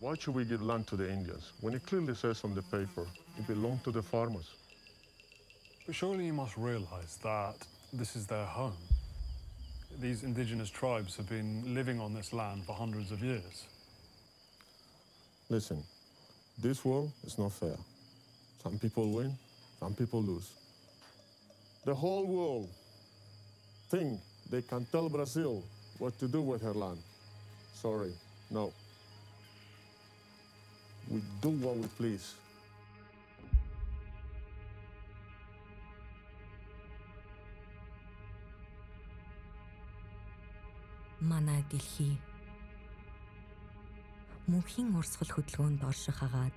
Why should we give land to the Indians when it clearly says on the paper it belongs to the farmers? But surely you must realize that this is their home. These indigenous tribes have been living on this land for hundreds of years. Listen, this world is not fair. Some people win, some people lose. The whole world think they can tell Brazil what to do with her land. Sorry, no. We do what we please. Манай дэлхий мөнхийн урсгал хөдөлгөөнд орших хагаад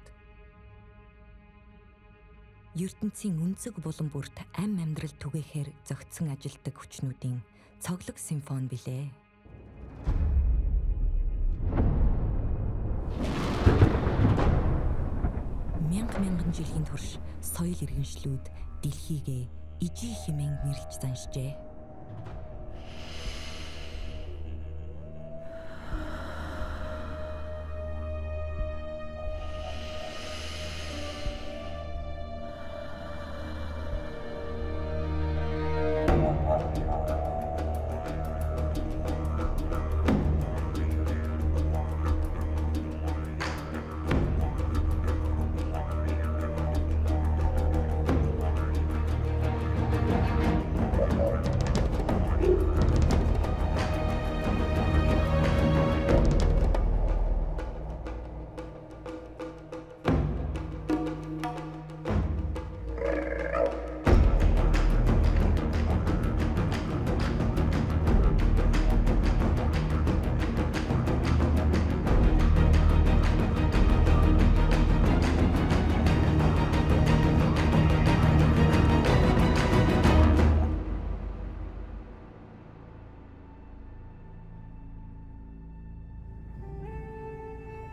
ертөнцийн өнцөг булан бүрт ам амьдрал түгээхээр зогцсон ажилтдаг хүчнүүдийн цоглог симфон билээ. Мянган жилийн турш соёл иргэншлүүд дэлхийгээ ижи хэмээн нэрлж заншжээ.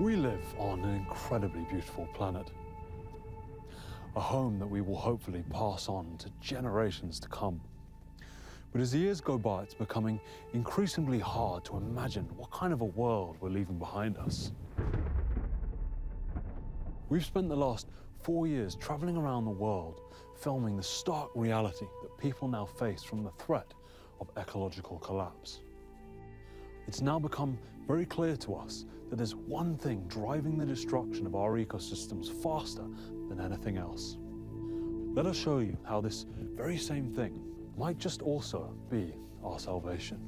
We live on an incredibly beautiful planet, a home that we will hopefully pass on to generations to come. But as the years go by, it's becoming increasingly hard to imagine what kind of a world we're leaving behind us. We've spent the last 4 years traveling around the world, filming the stark reality that people now face from the threat of ecological collapse. It's now become very clear to us that there's one thing driving the destruction of our ecosystems faster than anything else. Let us show you how this very same thing might just also be our salvation.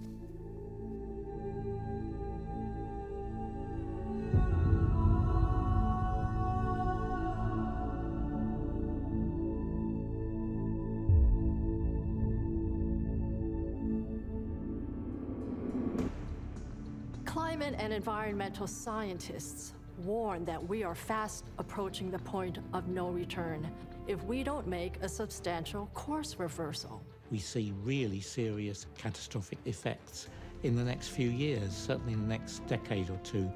Climate and environmental scientists warn that we are fast approaching the point of no return if we don't make a substantial course reversal. We see really serious catastrophic effects in the next few years, certainly in the next decade or two.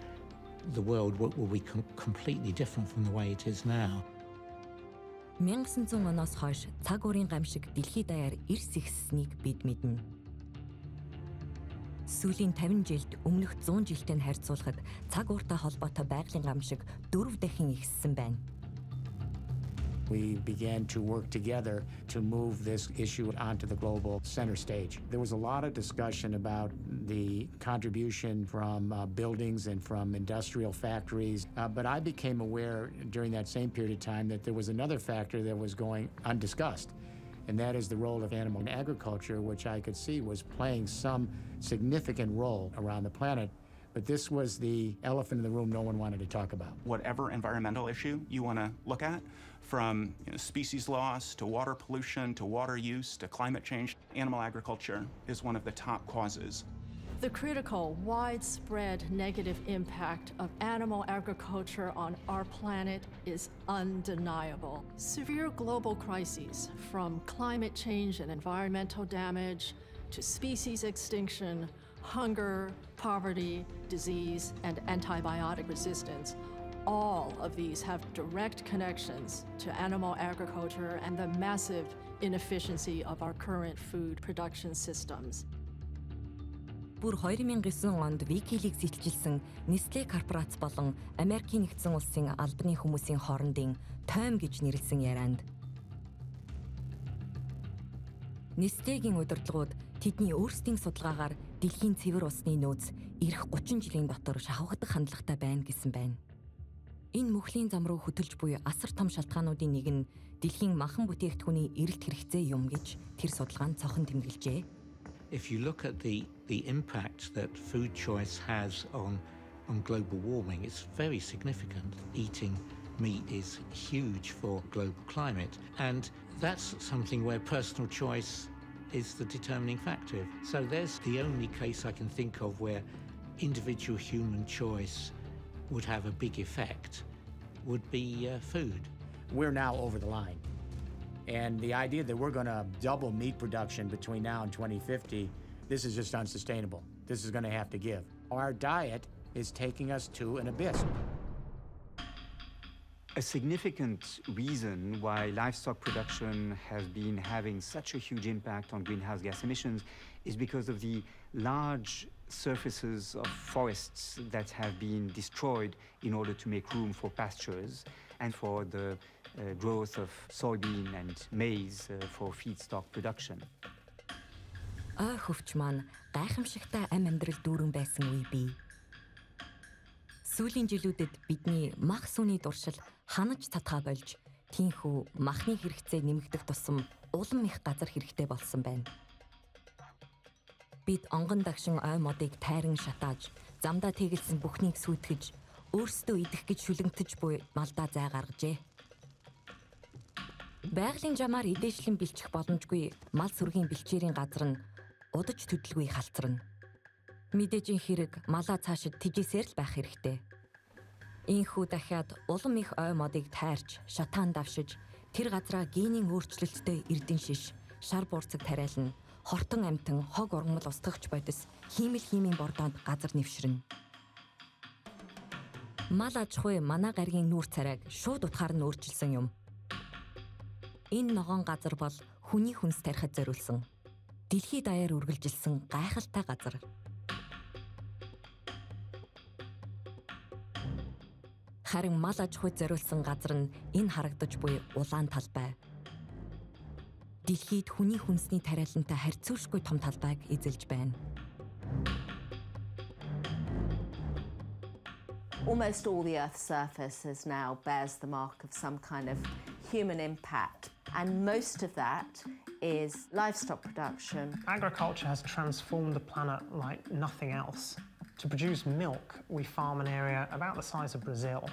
The world will be completely different from the way it is now. 1900 оноос хойш цаг уурын гамшиг дэлхийд даяар ирс ихссэнийг бид мэднэ. Сүүлийн 50 жилд өмнөх 100 жилтэй харьцуулахад цаг ууртай холбоотой байгалийн гамшиг 4 дахин ихссэн байна. We began to work together to move this issue onto the global center stage. There was a lot of discussion about the contribution from buildings and from industrial factories, but I became aware during that same period of time that there was another factor that was going undiscussed. And that is the role of animal agriculture, which I could see was playing some significant role around the planet. But this was the elephant in the room no one wanted to talk about. Whatever environmental issue you want to look at, from species loss to water pollution to water use to climate change, animal agriculture is one of the top causes. The critical, widespread negative impact of animal agriculture on our planet is undeniable. Severe global crises, from climate change and environmental damage to species extinction, hunger, poverty, disease, and antibiotic resistance, all of these have direct connections to animal agriculture and the massive inefficiency of our current food production systems. бүр 2009 онд Викилиг зэтжилсэн Nestle корпорац болон Америкийн нэгдсэн улсын албаны хүмүүсийн хоорондын тойм гэж нэрлсэн ярианд Nestle-гийн удирдлагууд тэдний өөрсдийн судалгаагаар дэлхийн цэвэр усны нөөц ирэх 30 жилийн дотор шавхагдах хандлагатай байна гэсэн байна. Энэ мөхлийн зам руу хөтөлж буй асар том шалтгаануудын нэг нь дэлхийн махан бүтээгдэхүүний эрэлт хэрэгцээ юм гэж тэр судалгаа нь цохон тэмдэглэжээ. If you look at the impact that food choice has on global warming, it's very significant. Eating meat is huge for global climate, and that's something where personal choice is the determining factor. So there's the only case I can think of where individual human choice would have a big effect, would be food. We're now over the line. And the idea that we're going to double meat production between now and 2050, this is just unsustainable. This is going to have to give. Our diet is taking us to an abyss. A significant reason why livestock production has been having such a huge impact on greenhouse gas emissions is because of the large surfaces of forests that have been destroyed in order to make room for pastures and for the growth of soybean and maize for feedstock production. А хөвч маань гайхамшигтай ам амьдрал дүүрэн байсан үе бий. Сүүлийн жилүүдэд бидний мах сүний дуршил ханаж татгаа болж, тийхүү махны хэрэгцээ нэмэгдэх тусам улам их газар хэрэгтэй болсон байна. Бид онгон дагшин ой модыг тайран шатааж, замдаа тэгэлсэн бүхнийг сүйтгэж, өөрсдөө идэх гэж шүлэмтэж буй малдаа зай гаргажээ. Байгалийн жамаар эдээшлэн бэлчих боломжгүй мал сүргийн бэлчээрийн газар нь удаж төдөлгүй халтрна. Мэдээж хэрэг малаа цаашид тэжээсээр л байх хэрэгтэй. Ийхүү дахиад улам их ой модыг тайрч, шатаан давшиж, тэр газраа генийн өөрчлөлттэй эрдэн шиш, шар буурцаг тариална, хортон амтан, хог ургамал устгагч бодис, химийн бордоонд газар нэвширнэ. Мал аж ахуй манай гаригийн нүүр царайг шууд утгаар нь өөрчилсөн юм. Энэ ногоон газар бол хүний хүнс тарихад зориулсан, дэлхий даяар үргэлжилсэн гайхалтай газар. Харин мал аж ахуйд зориулсан газар нь энэ харагдаж буй улаан талбай. Дэлхийд хүний хүнсний тариалантай харьцуулшгүй том талбайг эзэлж байна. Almost all the Earth's surface is now bears the mark of some kind of human impact, and most of that is livestock production. Agriculture has transformed the planet like nothing else. To produce milk, we farm an area about the size of Brazil.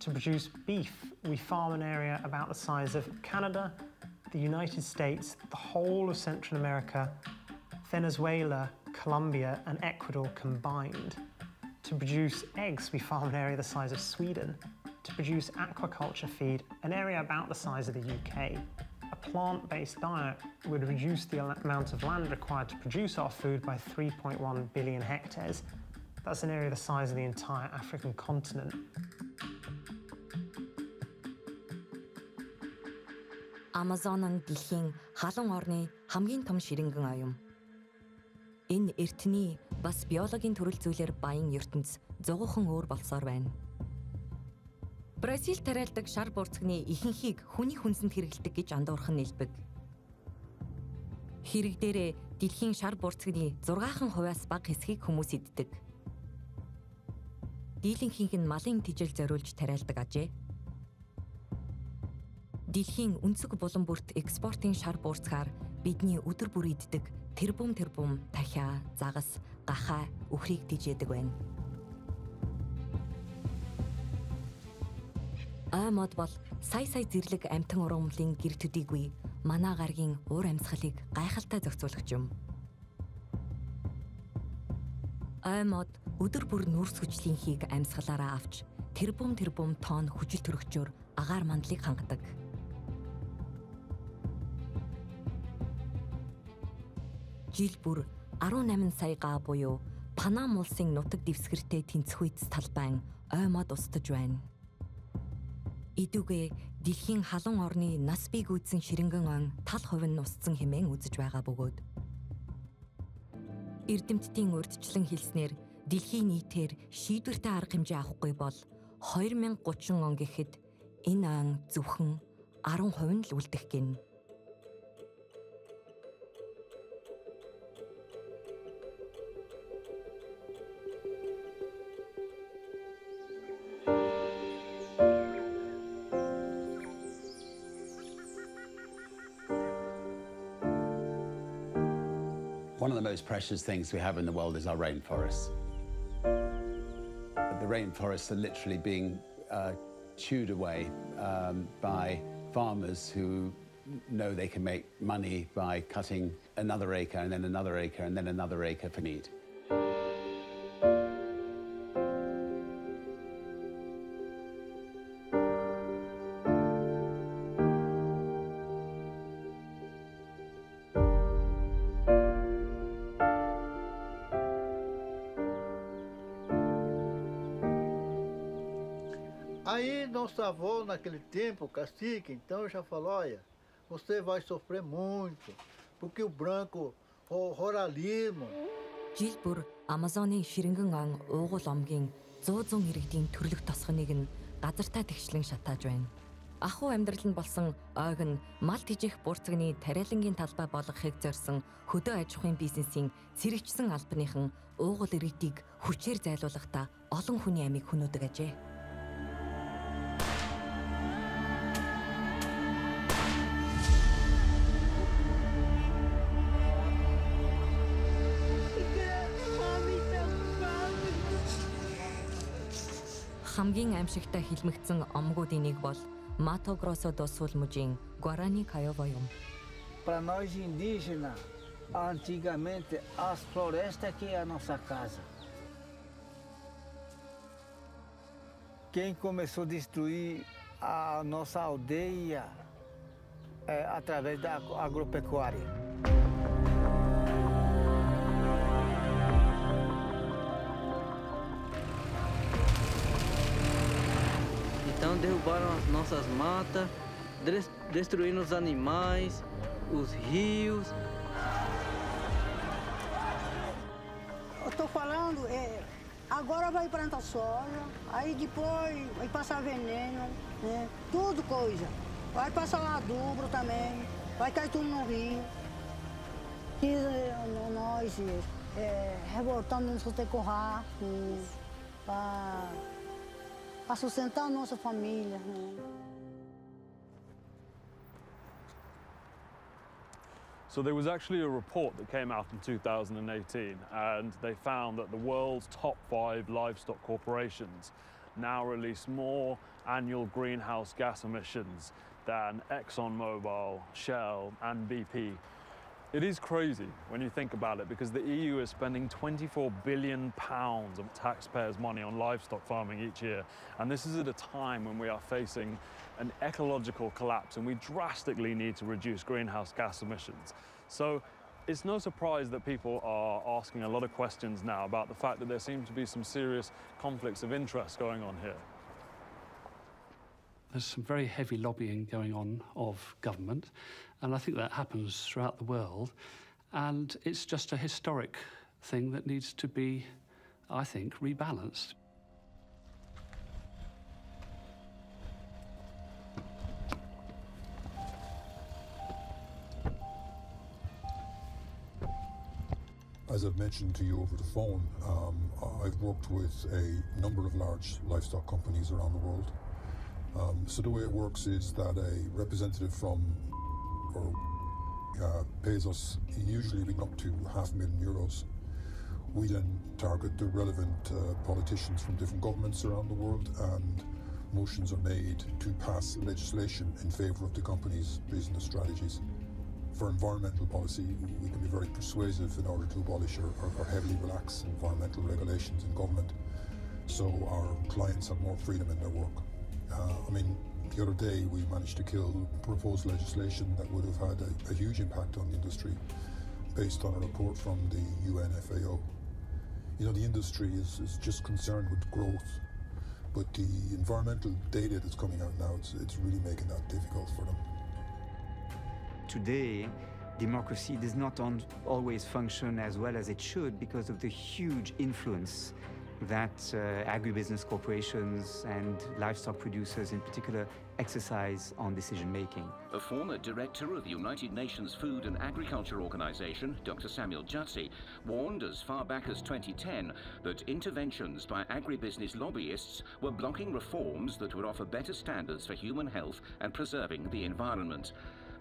To produce beef, we farm an area about the size of Canada, the United States, the whole of Central America, Venezuela, Colombia, and Ecuador combined. To produce eggs, we farm an area the size of Sweden. To produce aquaculture feed, an area about the size of the UK. A plant-based diet would reduce the amount of land required to produce our food by 3.1 billion hectares. That's an area the size of the entire African continent. Amazon дэлхийн халуун орны хамгийн том ширэнгэн оюун. Энэ эртний бас биологийн төрөл зүйлээр баян ертөнц зогхон өөр болсоор байна. Бразил тариалдаг шар буурцагны ихэнхийг хүний хүнсэнд хэрэглэдэг гэж андуурхан нэлбэг. Хэрэг дээрээ дэлхийн шар буурцагны 6% бага хэсгийг хүмүүс иддэг. Дийлэнхийг нь малын тижил зориулж тариалдаг ажээ. Дэлхийн өнцөг булан бүрт экспортын шар буурцагаар бидний өдөр бүр иддэг тэрбум тахиа, загас, гахаа өхрийг тижээдэг байна. Аймод бол сая зэрлэг амтан ургамлын гэр төдийгүй манай гаргийн уур амьсгалыг гайхалтай зохицуулагч юм. Аймод өдөр бүр нүрс хүчлийнхийг амьсгалаараа авч тэрбум тонн хүчил төрөгчөөр агаар мандлыг хангадаг. Жил бүр 18 саяга буюу Панам улсын нутаг дэвсгэртэй тэнцэх үйдэс талбайн аймод устж байна. Идүүгээ дэлхийн халуун орны нас бий гүйцэн ширэнгэн он тал хувин нусцсан хэмээн үзэж байгаа бөгөөд эрдэмтдийн урьдчилан хэлснээр дэлхийн нийтээр шийдвэртэй арга хэмжээ авахгүй бол 2030 он гэхэд энэ он зөвхөн 10% нь л үлдэх гэнэ. One of the most precious things we have in the world is our rainforests. The rainforests are literally being chewed away by farmers who know they can make money by cutting another acre and then another acre and then another acre for meat. Aí nosso avô, naquele tempo, o cacique, então já falou, olha, você vai sofrer muito, porque o branco, o ruralismo. Жилбүр Амазоны ширэнгэн он уугуул омгийн 100 иргэдийн төрлөх тосхныг нь газартаа тэгшлэн шатааж байна. Ахуй амьдрал нь болсон ойг нь мал тэжээх бурцгны тариалангийн талбай болгохыг зорьсон хөдөө аж ахуйн бизнесийн цэрэгчсэн албаныхан уугуул иргэдийг хүчээр зайлуулахдаа олон хүний амийг хөнөөдөг ажээ. Хамгийн аимшигтай хилмигдсэн омгуудын нэг бол Мато Гросо до Сул мужийн Гуарани Кайова юм. Para nós indígenas, antigamente as florestas que é a nossa casa. Quem começou a destruir a nossa aldeia é através da agropecuária. Derrubaram as nossas matas, destruindo os animais, os rios. Eu estou falando, agora vai plantar soja, aí depois vai passar veneno, né? Tudo coisa. Vai passar lá adubo também, vai cair tudo no rio. E nós revoltando no tecorrar, para... para sustentar a nossa família. So there was actually a report that came out in 2018, and they found that the world's top 5 livestock corporations now release more annual greenhouse gas emissions than ExxonMobil, Shell, and BP. It is crazy when you think about it, because the EU is spending £24 billion of taxpayers' money on livestock farming each year. And this is at a time when we are facing an ecological collapse and we drastically need to reduce greenhouse gas emissions. So it's no surprise that people are asking a lot of questions now about the fact that there seem to be some serious conflicts of interest going on here. There's some very heavy lobbying going on of government, and I think that happens throughout the world. And it's just a historic thing that needs to be, I think, rebalanced. As I've mentioned to you over the phone, I've worked with a number of large livestock companies around the world. So the way it works is that a representative from pays us usually up to €500,000. We then target the relevant politicians from different governments around the world, and motions are made to pass legislation in favour of the company's business strategies. For environmental policy, we can be very persuasive in order to abolish or heavily relax environmental regulations in government, so our clients have more freedom in their work. The other day we managed to kill proposed legislation that would have had a huge impact on the industry, based on a report from the UN FAO. You know, the industry is just concerned with growth, but the environmental data that's coming out now, it's really making that difficult for them. Today, Democracy does not always function as well as it should because of the huge influence that agribusiness corporations and livestock producers in particular exercise on decision-making. A former director of the United Nations Food and Agriculture Organization, Dr. Samuel Jutsi, warned as far back as 2010 that interventions by agribusiness lobbyists were blocking reforms that would offer better standards for human health and preserving the environment.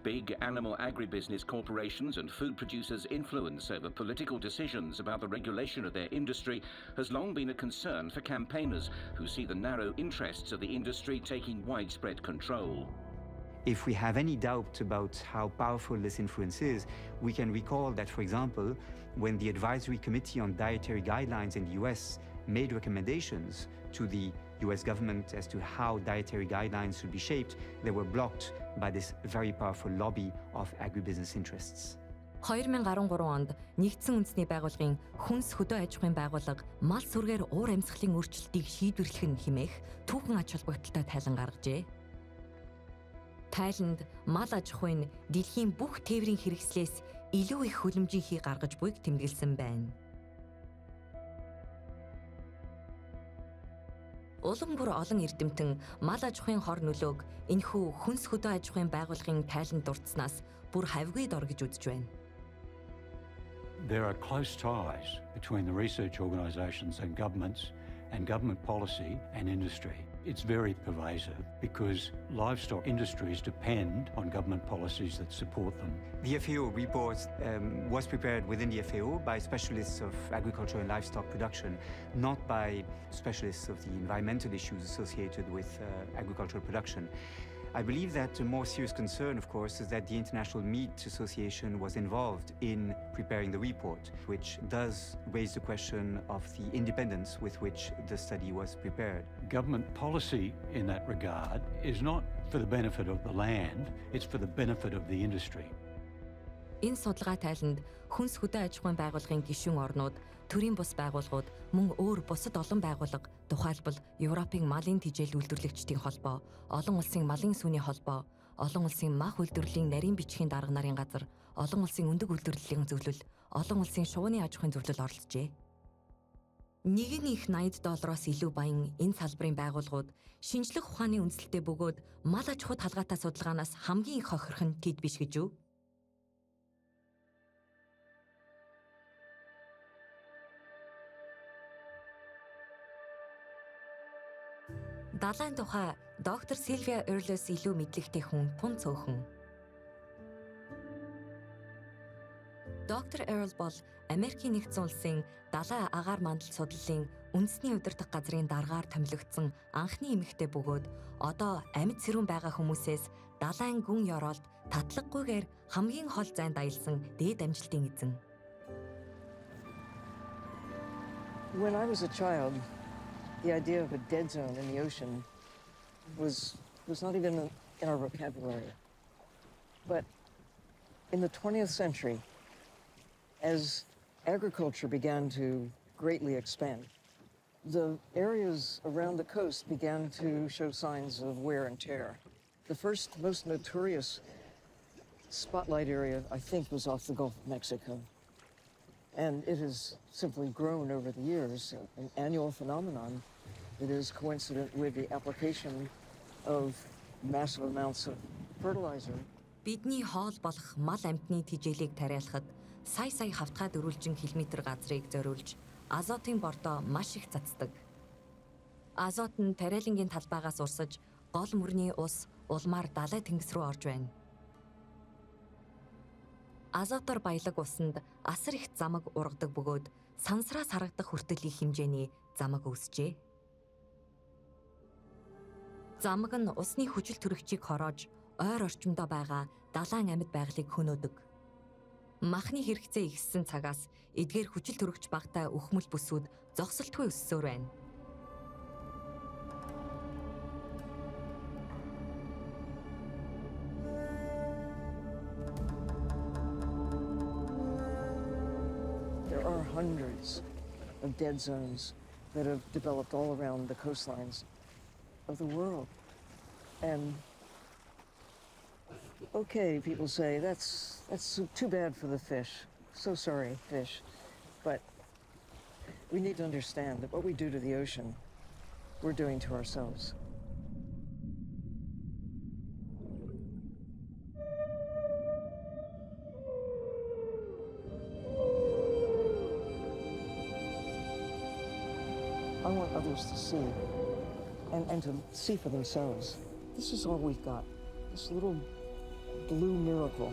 Big animal agribusiness corporations and food producers' influence over political decisions about the regulation of their industry has long been a concern for campaigners who see the narrow interests of the industry taking widespread control. If we have any doubt about how powerful this influence is, we can recall that, for example, when the Advisory Committee on Dietary Guidelines in the US made recommendations to the US government as to how dietary guidelines should be shaped, they were blocked by this very powerful lobby of agribusiness interests. 2013 онд Нэгдсэн Үндэсний Байгууллагын Хүнс Хөдөө Аж ахуйн байгууллага мал сүргээр уур амьсгалын өөрчлөлтийг шийдвэрлэх нь хэмээх түүхэн аж холбогдлолтой тайлан гаргажээ. Тайланд мал аж ахуйн дэлхийн бүх тээврийн хэрэгслээс илүү их хөлмжийнхийг гаргаж буйг тэмдэглэсэн байна. Улам бүр олон эрдэмтэн мал аж ахуйн хор нөлөөг энэхүү хүнс хөдөө аж ахуйн байгууллагын тайланд дурдсанаас бүр хавьгүй дор гэж үзэж байна. There are close ties between the research organisations and governments and government policy and industry. It's very pervasive because livestock industries depend on government policies that support them. The FAO report was prepared within the FAO by specialists of agriculture and livestock production, not by specialists of the environmental issues associated with agricultural production. I believe that a more serious concern, of course, is that the International Meat Association was involved in preparing the report, which does raise the question of the independence with which the study was prepared. Government policy in that regard is not for the benefit of the land, it's for the benefit of the industry. Энэ судалгаа тайланд хүнс хөдөө аж ахуйн байгууллагын гишүүн орнууд, төрийн бус байгууллагууд, мөн өөр бусад олон байгууллага, тухайлбал Европын малын тижээл үйлдвэрлэгчдийн холбоо, олон улсын малын сүний холбоо, олон улсын мах үйлдвэрлэлийн нарийн бичгийн дарга нарын газар, олон улсын өндөг үйлдвэрлэлийн зөвлөл, олон улсын шувууны аж ахуйн зөвлөл оролцжээ. Нэгэн их $80-оос илүү баян энэ салбарын байгууллагууд шинжлэх ухааны үндсэлтэд бөгөөд мал аж ахуй талгаатай судалгаанаас хамгийн их хохирох нь тэд биш гэж үү? Далайн тухай доктор Сильвия Эрлс илүү мэдлэгтэй хүн тун цөөхөн. Доктор Эрл бол Америкийн нэгдсэн улсын далайн агаар мандал судлалын үндэсний удирдах газрын даргаар томилогдсон анхны эмэгтэй бөгөөд одоо амьд сэрүүн байгаа хүмүүсээс далайн гүн ёроолд татлаггүйгээр хамгийн хол зайд аялсан дээд амжилтын эзэн. When I was a child, the idea of a dead zone in the ocean was not even in our vocabulary. But in the 20th century, as agriculture began to greatly expand, the areas around the coast began to show signs of wear and tear. The first, most notorious spotlight area, I think, was off the Gulf of Mexico. And it has simply grown over the years, an annual phenomenon that is coincident with the application of massive amounts of fertilizer. Бидний хоол болох мал амьтны тижээлийг тариалахад сая хавтгай дөрвөлжин километр газрыг зориулж азотын бордоо маш их цацдаг. Азот нь тариалангийн талбайгаас урсаж гол мөрний ус улмаар далай тэнгис рүү орж байна. Азотор баялаг усанд асар их замаг ургадаг бөгөөд сансраас харагдах хүртэл их хэмжээний замаг үүсжээ. Замаг нь усны хүчил төрөгчийг хороож ойр орчимдоо байгаа далайн амьд байгалыг хөнөөдөг. Махны хэрэгцээ ихссэн цагаас эдгээр хүчил төрөгч багтай өхмөл бүсүүд зогсолтгүй өссөөр байна. Hundreds of dead zones that have developed all around the coastlines of the world. And okay, people say, that's too bad for the fish. So sorry, fish. But we need to understand that what we do to the ocean, we're doing to ourselves. I want others to see and to see for themselves. This is all we've got, this little blue miracle.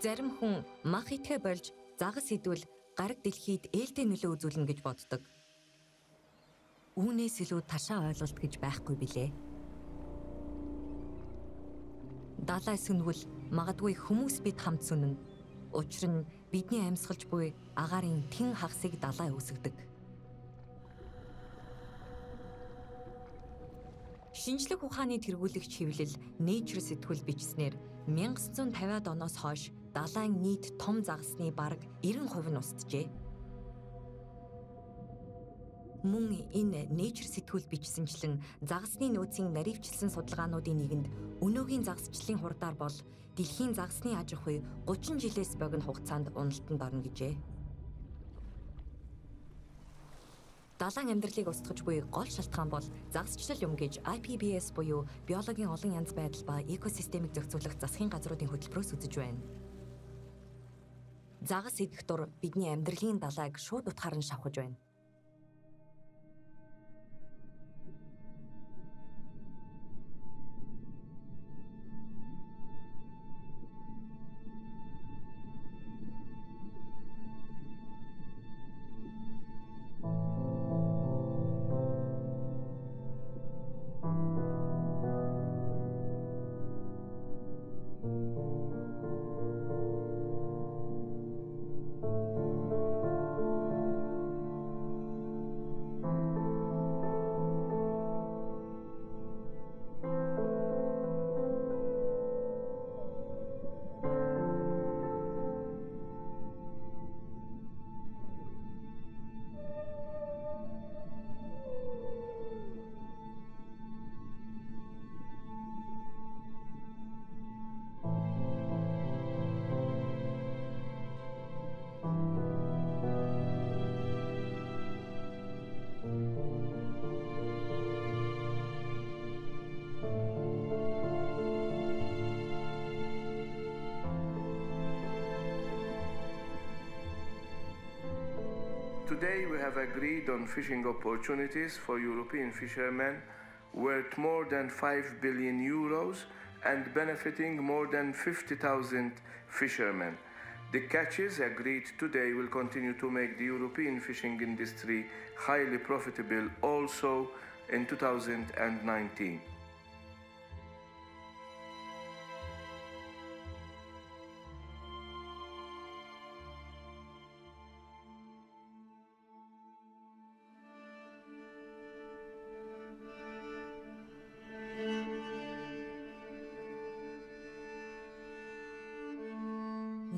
Зарим хүн мах итгэе болж загас идвэл гараг дэлхийд ээлтэй нөлөө үзүүлнэ гэж боддог. Үүнээс илүү ташаа ойлголт гэж байхгүй билээ. Далай сүнвэл магадгүй хүмүүс бид хамт сүнэн. Учир нь бидний амьсгалж буй агаарын тэн хагасыг далай үсгдэг. Шинжлэх ухааны тэргүүлэгч хэвлэл Nature сэтгүүл бичснээр 1950-аад оноос хойш далайн нийт том загасны бараг 90% нь устжээ. Мөн энэ Nature сэтгүүл бичсэнчлэн загасны нөөцийн наривчлсан судалгаануудын нэгэнд өнөөгийн загасчлалын хурдаар бол дэлхийн загасны аж ахуй 30 жилээс богино хугацаанд уналтанд орно гэжээ. Далайн амьдралыг устгаж буй гол шалтгаан бол загасчлал юм гэж IPBES буюу биологийн олон янз байдал ба экосистемийг зохицуулах засгийн газруудын хөтөлбөрөөс үзэж байна. Загас идэх дур бидний амьдралын далайг шууд утгаар нь шавхаж байна. Today we have agreed on fishing opportunities for European fishermen worth more than €5 billion and benefiting more than 50,000 fishermen. The catches agreed today will continue to make the European fishing industry highly profitable also in 2019.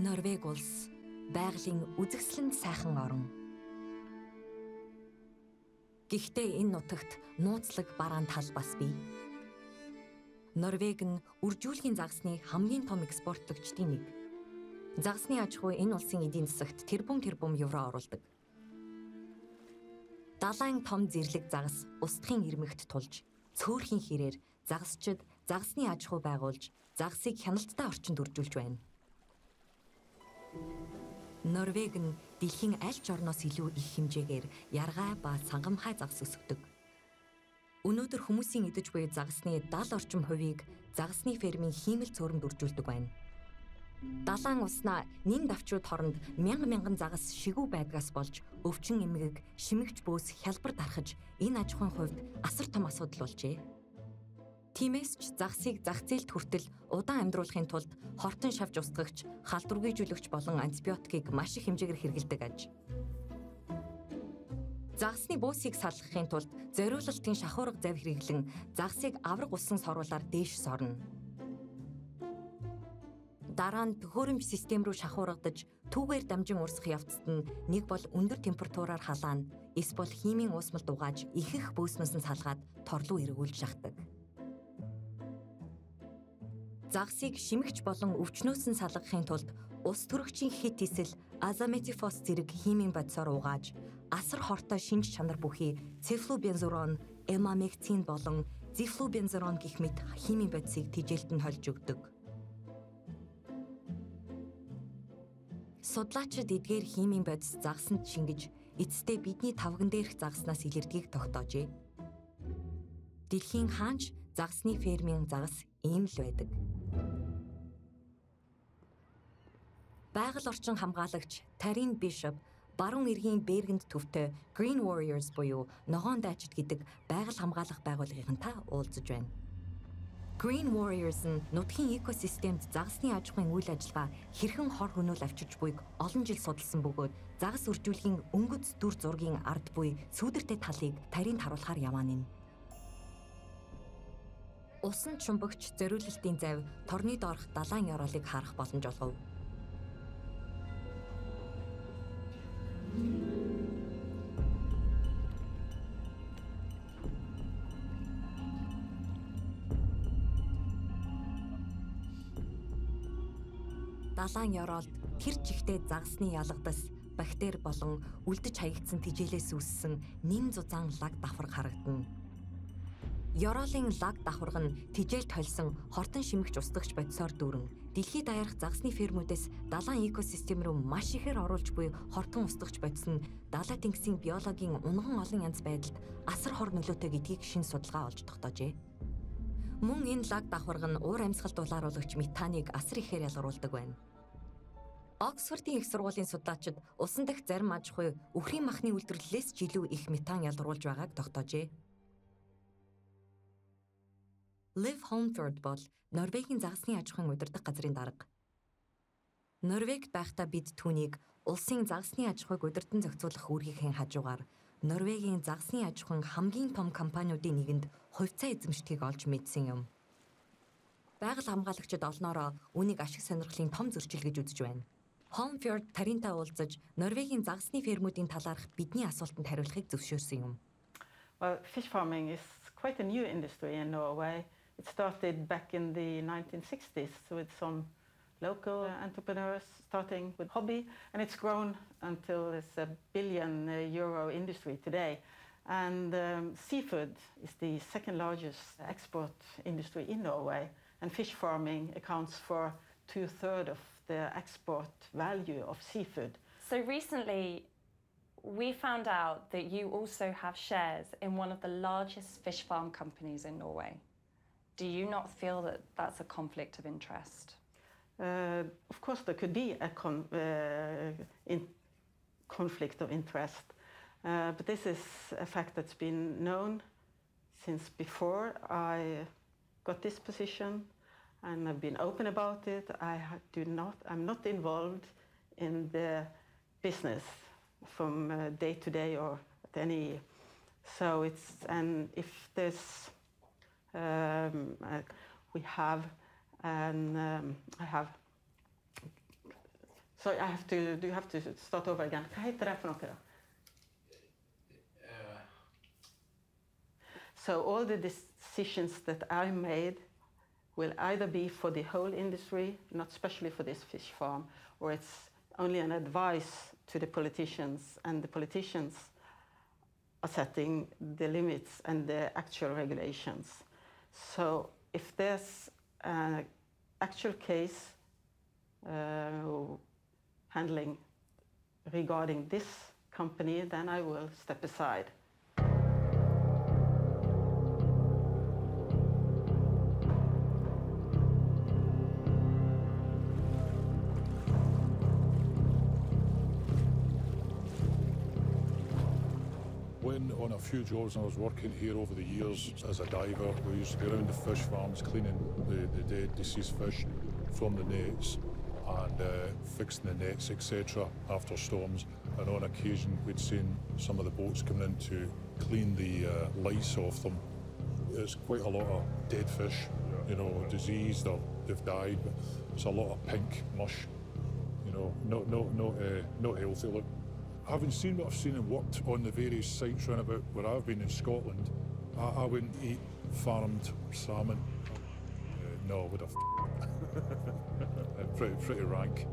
Норвег улс байгалийн үзэсгэлэн сайхан орн. Гэхдээ энэ нутагт нууцлаг бараан тал бас бий. Норвег нь үржүүлгийн загасны хамгийн том экспортлогчдын нэг. Загасны аж ахуй энэ улсын эдийн засагт тэрбум евро оруулдаг. Далайн том зэрлэг загас устдын ирмэгт тулж, цөөрхийн хэрээр загасчид загасны аж ахуй байгуулж, загасыг хяналттай орчинд үржүүлж байна. Норвег нь дэлхийн аль ч орноос илүү их хэмжээгээр яргаа ба сангамхай загас өсгдөг. Өнөөдөр хүмүүсийн идэж буй загасны 70% загасны фермийн хиймэл цөөрөмд үржүүлдэг байна. Далайн уснаа нэн давчууд хооронд мянган загас шигүү байдгаас болж өвчин эмгэг, шимэгч бөөс хялбар дарахж энэ аж ахуйн хувьд асар том асуудал болжээ. Тиймээс ч загсыг зах зээлд хүртэл удаан амьдруулахын тулд хортон шавж устгагч, халдваргүйжүүлэгч болон антибиотикийг маш их хэмжээгээр хэрэглэдэг аж. Загсны бөөсийг салгахын тулд зориулалтын шахуурга зав хэрэглэн загсыг авраг усан соруулаар дээш сорно. Дараа нь төхөөрөмж систем рүү шахуургадж түүгээр дамжин урсах явцад нь нэг бол өндөр температураар халаана, эс бол химийн уусмал дугааж ихэх бөөснөөс нь салгаад торлуу эргүүлж шахдаг. Загсыг шимэгч болон өвчнөөс нь салгахын тулд ус төрөгчийн хит эсэл азометифос зэрэг химийн бодисоор угааж асар хортой шинж чанар бүхий цифлубензурон, эмамекцин болон зифлубензурон гэх мэт химийн бодисыг тижээлтэнд холж өгдөг. Судлаачид эдгээр химийн бодис загсанд шингэж эцсдээ бидний тавган дээрх загснаас илэрдгийг тогтоожээ. Дэлхийн хаанч загсны фермийн загас ийм л байдаг. Байгаль орчин хамгаалагч Тарин Бишеп баруун эргийн Бергэнд төвтэй Green Warriors буюу ногоон дайчид гэдэг байгаль хамгаалах байгууллагынхантай уулзж байна. Green Warriors нь нутгийн экосистемд загасны аж ахуйн үйл ажиллагаа хэрхэн хор хөнөөл авчиж буйг олон жил судалсан бөгөөд загас үржүүлгийн өнгөц дүр зургийн ард буй сүүдэртэй талыг Таринд харуулахаар яваа нэ. Усан чумбагч зориулалтын зав торны доорх далайн ёроолыг харах боломж олгов. Далайн ёроолд тэр жигтэй загасны ялгадас бактери болон үлдэж хаягдсан тижээлээс үүссэн нэм зузаан лаг давхарга харагдана. Ёроолын лаг давхарга нь тижээл толсон хортон шимэгч устгагч бодисоор дүүрэн дэлхийд даярх загасны фермүүдээс далайн экосистем рүү маш ихээр оруулж буй хортон устгагч бодис нь далайн тэнгисийн биологийн унган олон янз байдалд асар хор нөлөөтэй гэдгийг шинэ судалгаа олж тогтоожээ. Мөн энэ лаг давхарга нь уур амьсгалд дулааруулагч метаныг асар ихээр ялгаруулдаг байна. Оксфордын их сургуулийн судлаачид усан дахь зарим аж ахуй өхрийн махны үйлдвэрлэлээс жилүү их метан ялгаруулж байгааг тогтоожээ. Live Homeford бол Норвегийн загасны аж ахуйн удирдах газрын дарга. Норвегт байхдаа бид түүнийг улсын загасны аж ахуйг удирдан зохицуулах үүргийнхээ хажуугаар Норвегийн загасны аж ахуйн хамгийн том компаниудын нэгэнд хувьцаа эзэмшдгийг олж мэдсэн юм. Байгаль хамгаалагчид олноороо үүнийг ашиг сонирхлын том зөрчил гэж үзэж байна. Homeford Таринтай уулзаж Норвегийн загасны фермүүдийн талаарх бидний асуултанд хариулахыг зөвшөөрсөн юм. Well, fish farming is quite a new industry in Norway. It started back in the 1960s with some local entrepreneurs starting with hobby, and it's grown until it's €1 billion industry today. And seafood is the second largest export industry in Norway, and fish farming accounts for 2/3 of the export value of seafood. So recently, we found out that you also have shares in one of the largest fish farm companies in Norway. Do you not feel that that's a conflict of interest? Of course there could be a conflict of interest, but this is a fact that's been known since before I got this position, and I've been open about it. I'm not involved in the business from day to day or at any. So it's, and if there's, do you have to start over again? So all the decisions that I made will either be for the whole industry, not specially for this fish farm, or it's only an advice to the politicians, and the politicians are setting the limits and the actual regulations. So if there's an actual case handling regarding this company, then I will step aside. On a few jobs, and I was working here over the years as a diver. We used to be around the fish farms, cleaning the dead, deceased fish from the nets and fixing the nets, etc. after storms. And on occasion, we'd seen some of the boats coming in to clean the lice off them. There's quite a lot of dead fish, you know, diseased or they've died. It's a lot of pink mush, you know, not healthy look. Having seen what I've seen and worked on the various sites round about where I've been in Scotland, I wouldn't eat farmed salmon. No, I would have. Pretty rank.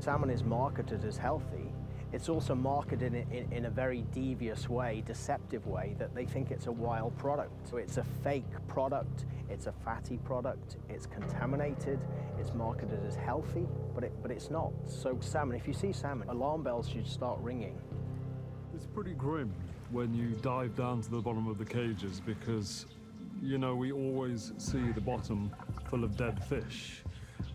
Salmon is marketed as healthy. It's also marketed in a very devious way, deceptive way, that they think it's a wild product. So it's a fake product, it's a fatty product, it's contaminated, it's marketed as healthy, but it's not. So salmon, if you see salmon, alarm bells should start ringing. It's pretty grim when you dive down to the bottom of the cages because, you know, we always see the bottom full of dead fish.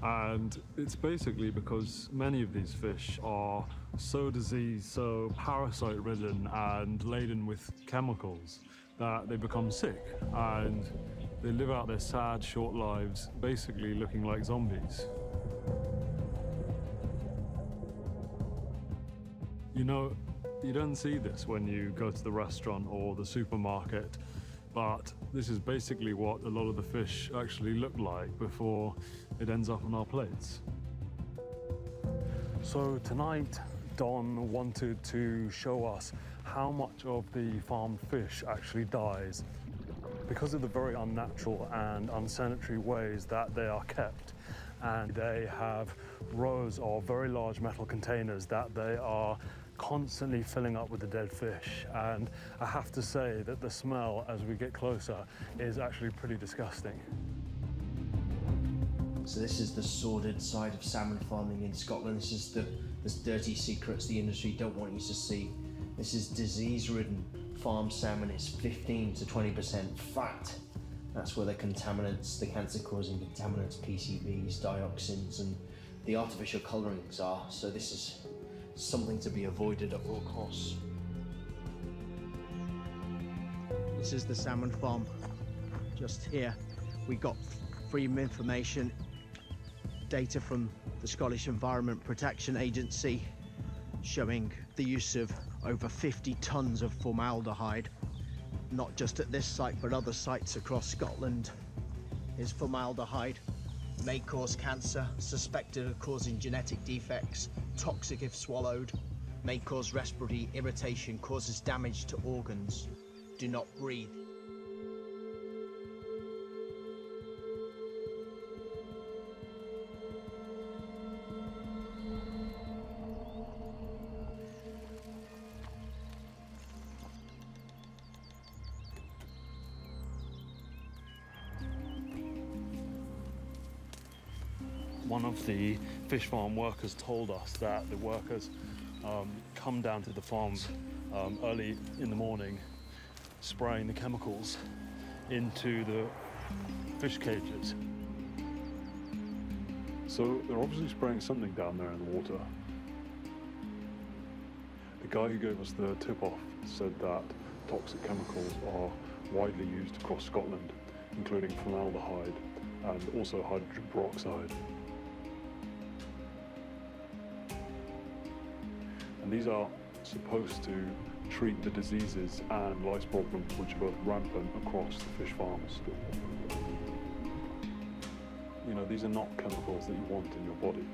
And it's basically because many of these fish are so diseased, so parasite-ridden and laden with chemicals that they become sick and they live out their sad, short lives basically looking like zombies. You know, you don't see this when you go to the restaurant or the supermarket, but this is basically what a lot of the fish actually look like before it ends up on our plates. So tonight, Don wanted to show us how much of the farmed fish actually dies. Because of the very unnatural and unsanitary ways that they are kept, and they have rows of very large metal containers that they are constantly filling up with the dead fish, and I have to say that the smell as we get closer is actually pretty disgusting. So this is the sordid side of salmon farming in Scotland. This is the dirty secrets the industry don't want you to see. This is disease-ridden farmed salmon. It's 15 to 20% fat. That's where the contaminants, the cancer-causing contaminants, PCBs, dioxins, and the artificial colorings are. So this is something to be avoided at all costs. This is the salmon farm, just here. We got free information, data from the Scottish Environment Protection Agency showing the use of over 50 tons of formaldehyde, not just at this site, but other sites across Scotland. Is formaldehyde may cause cancer, suspected of causing genetic defects, toxic if swallowed, may cause respiratory irritation, causes damage to organs. Do not breathe. One of the fish farm workers told us that the workers come down to the farms early in the morning, spraying the chemicals into the fish cages. So they're obviously spraying something down there in the water. The guy who gave us the tip-off said that toxic chemicals are widely used across Scotland, including formaldehyde and also hydrogen peroxide. These are supposed to treat the diseases and lice problems which are both rampant across the fish farms. You know, these are not chemicals that you want in your body.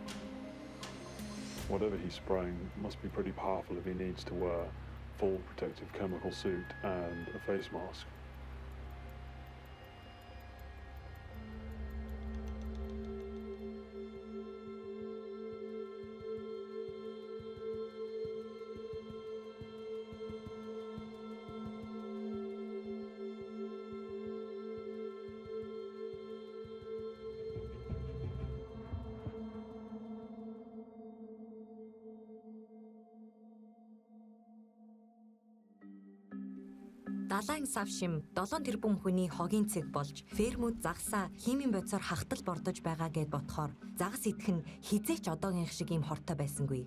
Whatever he's spraying must be pretty powerful if he needs to wear a full protective chemical suit and a face mask. Далайн савшим 7 тэрбум хүний хогийн цэг болж фермүүд загсаа химийн бодисоор хахтал бордож байгаа гэж бодохоор загас идэх нь хизээч одоогийнх шиг ийм хортой байсангүй.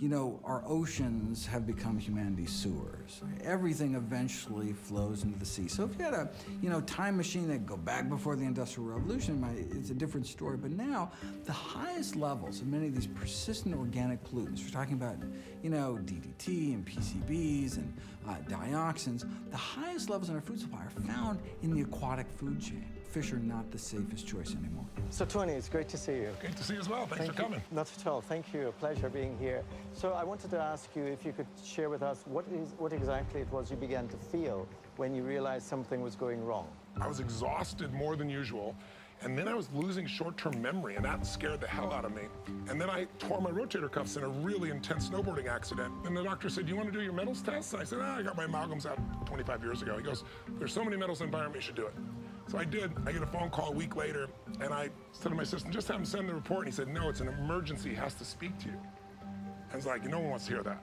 You know, our oceans have become humanity's sewers. Everything eventually flows into the sea. So if you had a, time machine that go back before the Industrial Revolution, it's a different story. But now, the highest levels of many of these persistent organic pollutants, we're talking about, DDT and PCBs and dioxins, the highest levels in our food supply are found in the aquatic food chain. Fish are not the safest choice anymore. So, Tony, it's great to see you. Great to see you as well. Thanks for coming. Not at all. Thank you. A pleasure being here. So I wanted to ask you if you could share with us what exactly it was you began to feel when you realized something was going wrong. I was exhausted more than usual, and then I was losing short-term memory, and that scared the hell out of me. And then I tore my rotator cuffs in a really intense snowboarding accident. And the doctor said, "Do you want to do your metals test?" And I said, "I got my amalgams out 25 years ago." He goes, "There's so many metals in the environment, you should do it." So I did. I get a phone call a week later, and I said to my assistant, "Just have him send the report." And he said, "No, it's an emergency. He has to speak to you." And it's like, no one wants to hear that.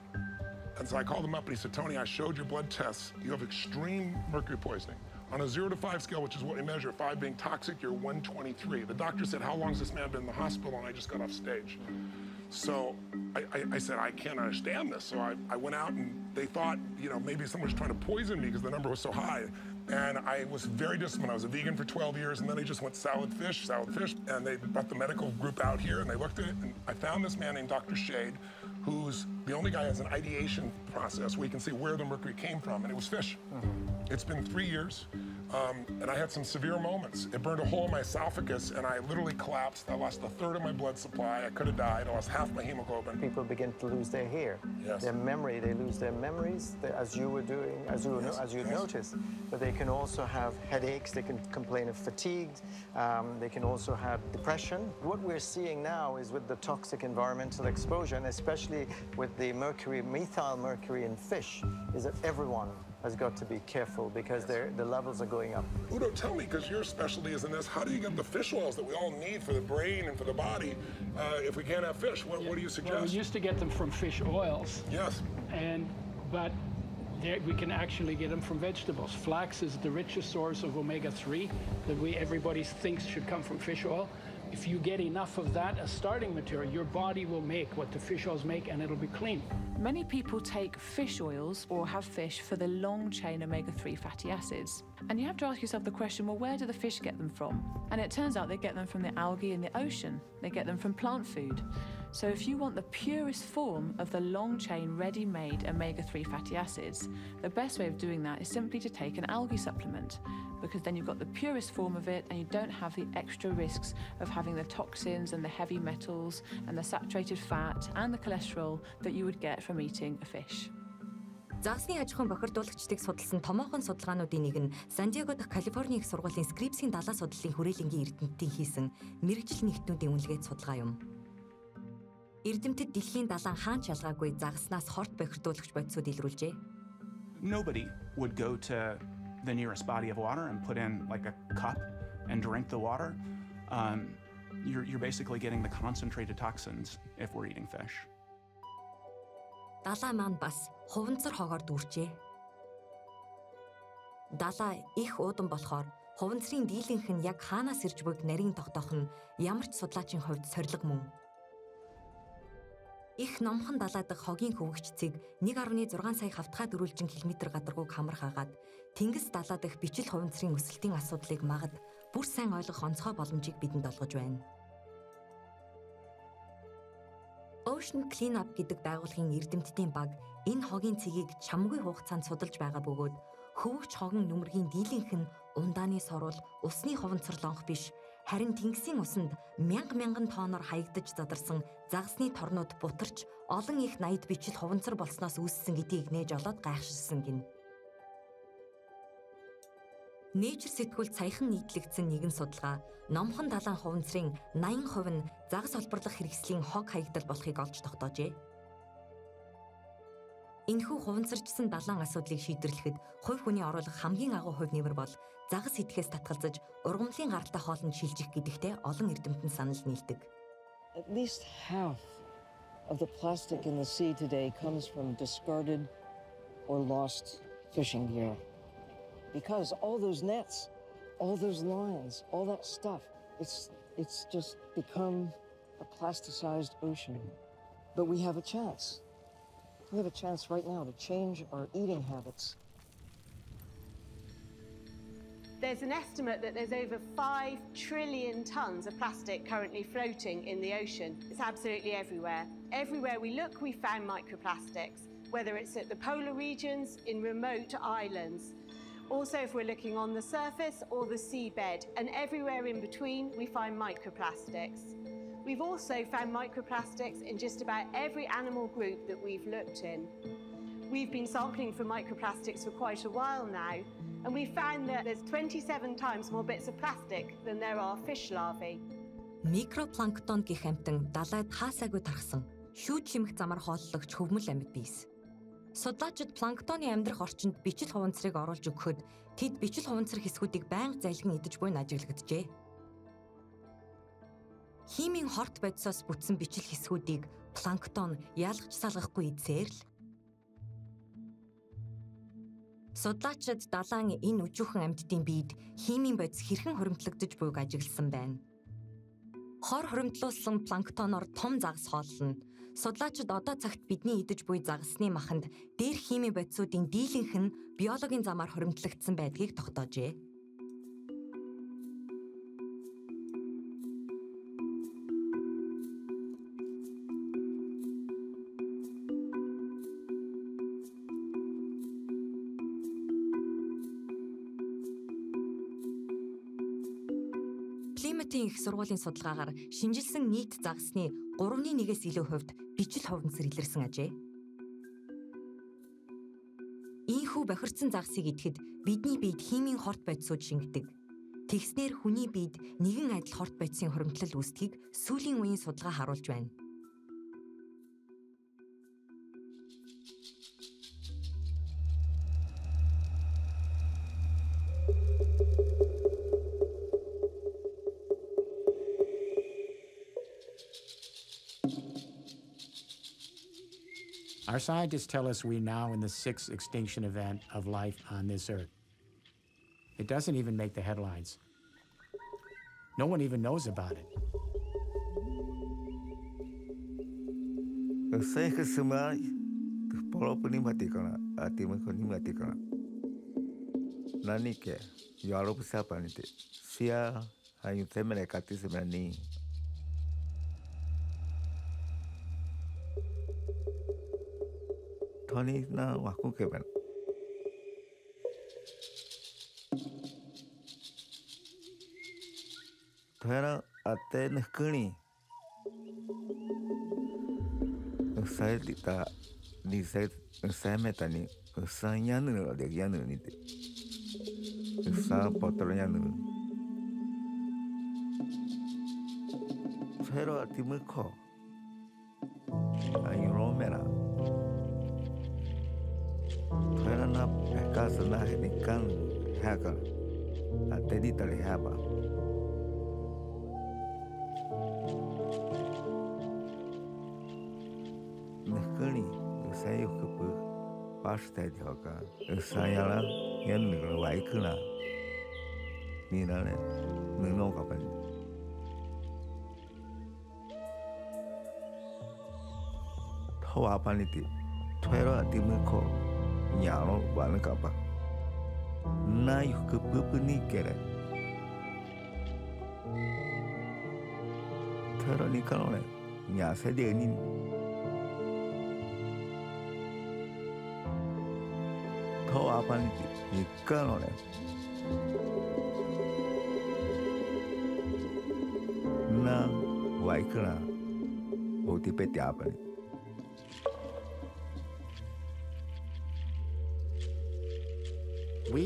And so I called him up and he said, "Tony, I showed your blood tests. You have extreme mercury poisoning. On a 0 to 5 scale, which is what we measure, 5 being toxic, you're 123. The doctor said, "How long has this man been in the hospital?" And I just got off stage. So I said, "I can't understand this." So I went out and they thought, maybe someone was trying to poison me because the number was so high. And I was very disciplined. I was a vegan for 12 years, and then I just went salad fish. And they brought the medical group out here, and they looked at it, and I found this man named Dr. Shade, who's the only guy who has an ideation process where you can see where the mercury came from, and it was fish. Mm-hmm. It's been 3 years, and I had some severe moments. It burned a hole in my esophagus, and I literally collapsed. I lost a third of my blood supply. I could have died. I lost half my hemoglobin. People begin to lose their hair, yes. Their memory. They lose their memories, as you were doing, as you noticed. But they can also have headaches. They can complain of fatigue. They can also have depression. What we're seeing now is with the toxic environmental exposure, and especially with the mercury, methyl mercury in fish, is that everyone has got to be careful because the levels are going up. Udo, tell me, because your specialty is in this, how do you get the fish oils that we all need for the brain and for the body if we can't have fish? What do you suggest? Well, we used to get them from fish oils. Yes. But we can actually get them from vegetables. Flax is the richest source of omega-3 that everybody thinks should come from fish oil. If you get enough of that as starting material, your body will make what the fish oils make, and it'll be clean. Many people take fish oils or have fish for the long-chain omega-3 fatty acids. And you have to ask yourself the question, well, where do the fish get them from? And it turns out they get them from the algae in the ocean. They get them from plant food. So if you want the purest form of the long-chain, ready-made omega-3 fatty acids, the best way of doing that is simply to take an algae supplement, because then you've got the purest form of it and you don't have the extra risks of having the toxins and the heavy metals and the saturated fat and the cholesterol that you would get from eating a fish. Заасны аж ахуйн бохирдуулагчдыг судалсан томоохон судалгаануудын нэг нь Сан Диего дахь Калифорний их сургуулийн Скрипсийн далаа судлалын хүрээлэнгийн эрдэмтдийн хийсэн мэрэгжил нэгтнүүдийн үнэлгээт судалгаа юм. Эрдэмтэд дэлхийн далаан хаан шалгаагүй загаснаас хорт бохирдуулагч бодисууд илрүүлжээ. Nobody would go to the nearest body of water and put in like a cup and drink the water. You're basically getting the concentrated toxins if we're eating fish. Далаа маань бас хуванцар хоогоор дүүрчээ. Далаа их уудам болохоор хуванцрын дийлэнх нь яг хаанаас ирж буйг нарийн тогтоох нь ямар ч судлаачийн хувьд сорилго мөн. Их номхон далаа дахь хогийн хөвгчцийг 1.6 сая хавтгай дөрвөлжин километр гадаргууг хамрах агаад тэнгис далаа дахь бичил хуванцрын өсөлтийн асуудлыг магад бүр сайн ойлгох онцгой боломжийг бидэнд олгож байна. Ocean Cleanup гэдэг байгууллагын эрдэмтдийн баг энэ хогийн цэгийг чамгүй хугацаанд судалж байгаа бөгөөд хөвгч хогийн нүмергийн дийлэнх нь ундааны сорвол усны хуванцар лонх биш. Харин тэнгисийн усанд мянган тонноор хаягдж задарсан загасны торнууд бутарч олон их найд бичил хуванцар болсноос үүссэн гэдгийг нээж олоод гайхшилсан гин. Nature сэтгүүл саяхан нийтлэгдсэн нэгэн судалгаа номхон далаан хуванцрын 80% нь загас олборлох хэрэгслийн хог хаягдал болохыг олж тогтоожээ. Энэхүү хуванцарчсан далаан асуудлыг шийдвэрлэхэд хувь хүний оруулах хамгийн агуу хувь нэмэр бол загас идэхээс татгалзаж ургамлын гаралтай хоолнд шилжих гэдэгтээ олон эрдэмтэн санал нийлдэг. At least half of the plastic in the sea today comes from discarded or lost fishing gear. Because all those nets, all those lines, all that stuff, it's just become a plasticized ocean. But we have a chance. We have a chance right now to change our eating habits. There's an estimate that there's over 5 trillion tons of plastic currently floating in the ocean. It's absolutely everywhere. Everywhere we look, we found microplastics, whether it's at the polar regions, in remote islands. Also, if we're looking on the surface or the seabed, and everywhere in between, we find microplastics. We've also found microplastics in just about every animal group that we've looked in. We've been sampling for microplastics for quite a while now, and we found that there's 27 times more bits of plastic than there are fish larvae. Микропланктон гэх амьтан далайд хаасаагүй тархсан шүүд чимх замар хооллогч хөвмөл амьд биес. Судлаачид планктоны амьдрах орчинд бичил хуванцрыг оруулж өгөхөд тэд бичил хуванцар хэсгүүдийг байнга залгин идэж буй ажиглагдажээ. Химийн хорт бодисоос бүтсэн бичил хэсгүүдийг планктон ялгч салгахгүй эзээр л. Судлаачид далайн энэ өчүүхэн амьтдын биед химийн бодис хэрхэн хуримтлагдж буйг ажигласан байна. Хор хуримтлуулсан планктоноор том загас хооллоно. Судлаачид одоо цагт бидний идэж буй загасны маханд дээр химийн бодисуудын дийлэнх нь биологийн замаар хуримтлагдсан байдгийг тогтоожээ. Их сургуулийн судалгаагаар шинжилсэн нийт загасны 3.1-ээс илүү хувьд бичил хуванцар илэрсэн ажээ. Ийхүү бохирдсон загасыг идэхэд бидний биед химийн хорт бодисууд шингэдэг. Тэгснэр хүний биед нэгэн адил хорт бодисын хуримтлал үүсдгийг сүүлийн үеийн судалгаа харуулж байна. Our scientists tell us we're now in the 6th extinction event of life on this Earth. It doesn't even make the headlines. No one even knows about it. We've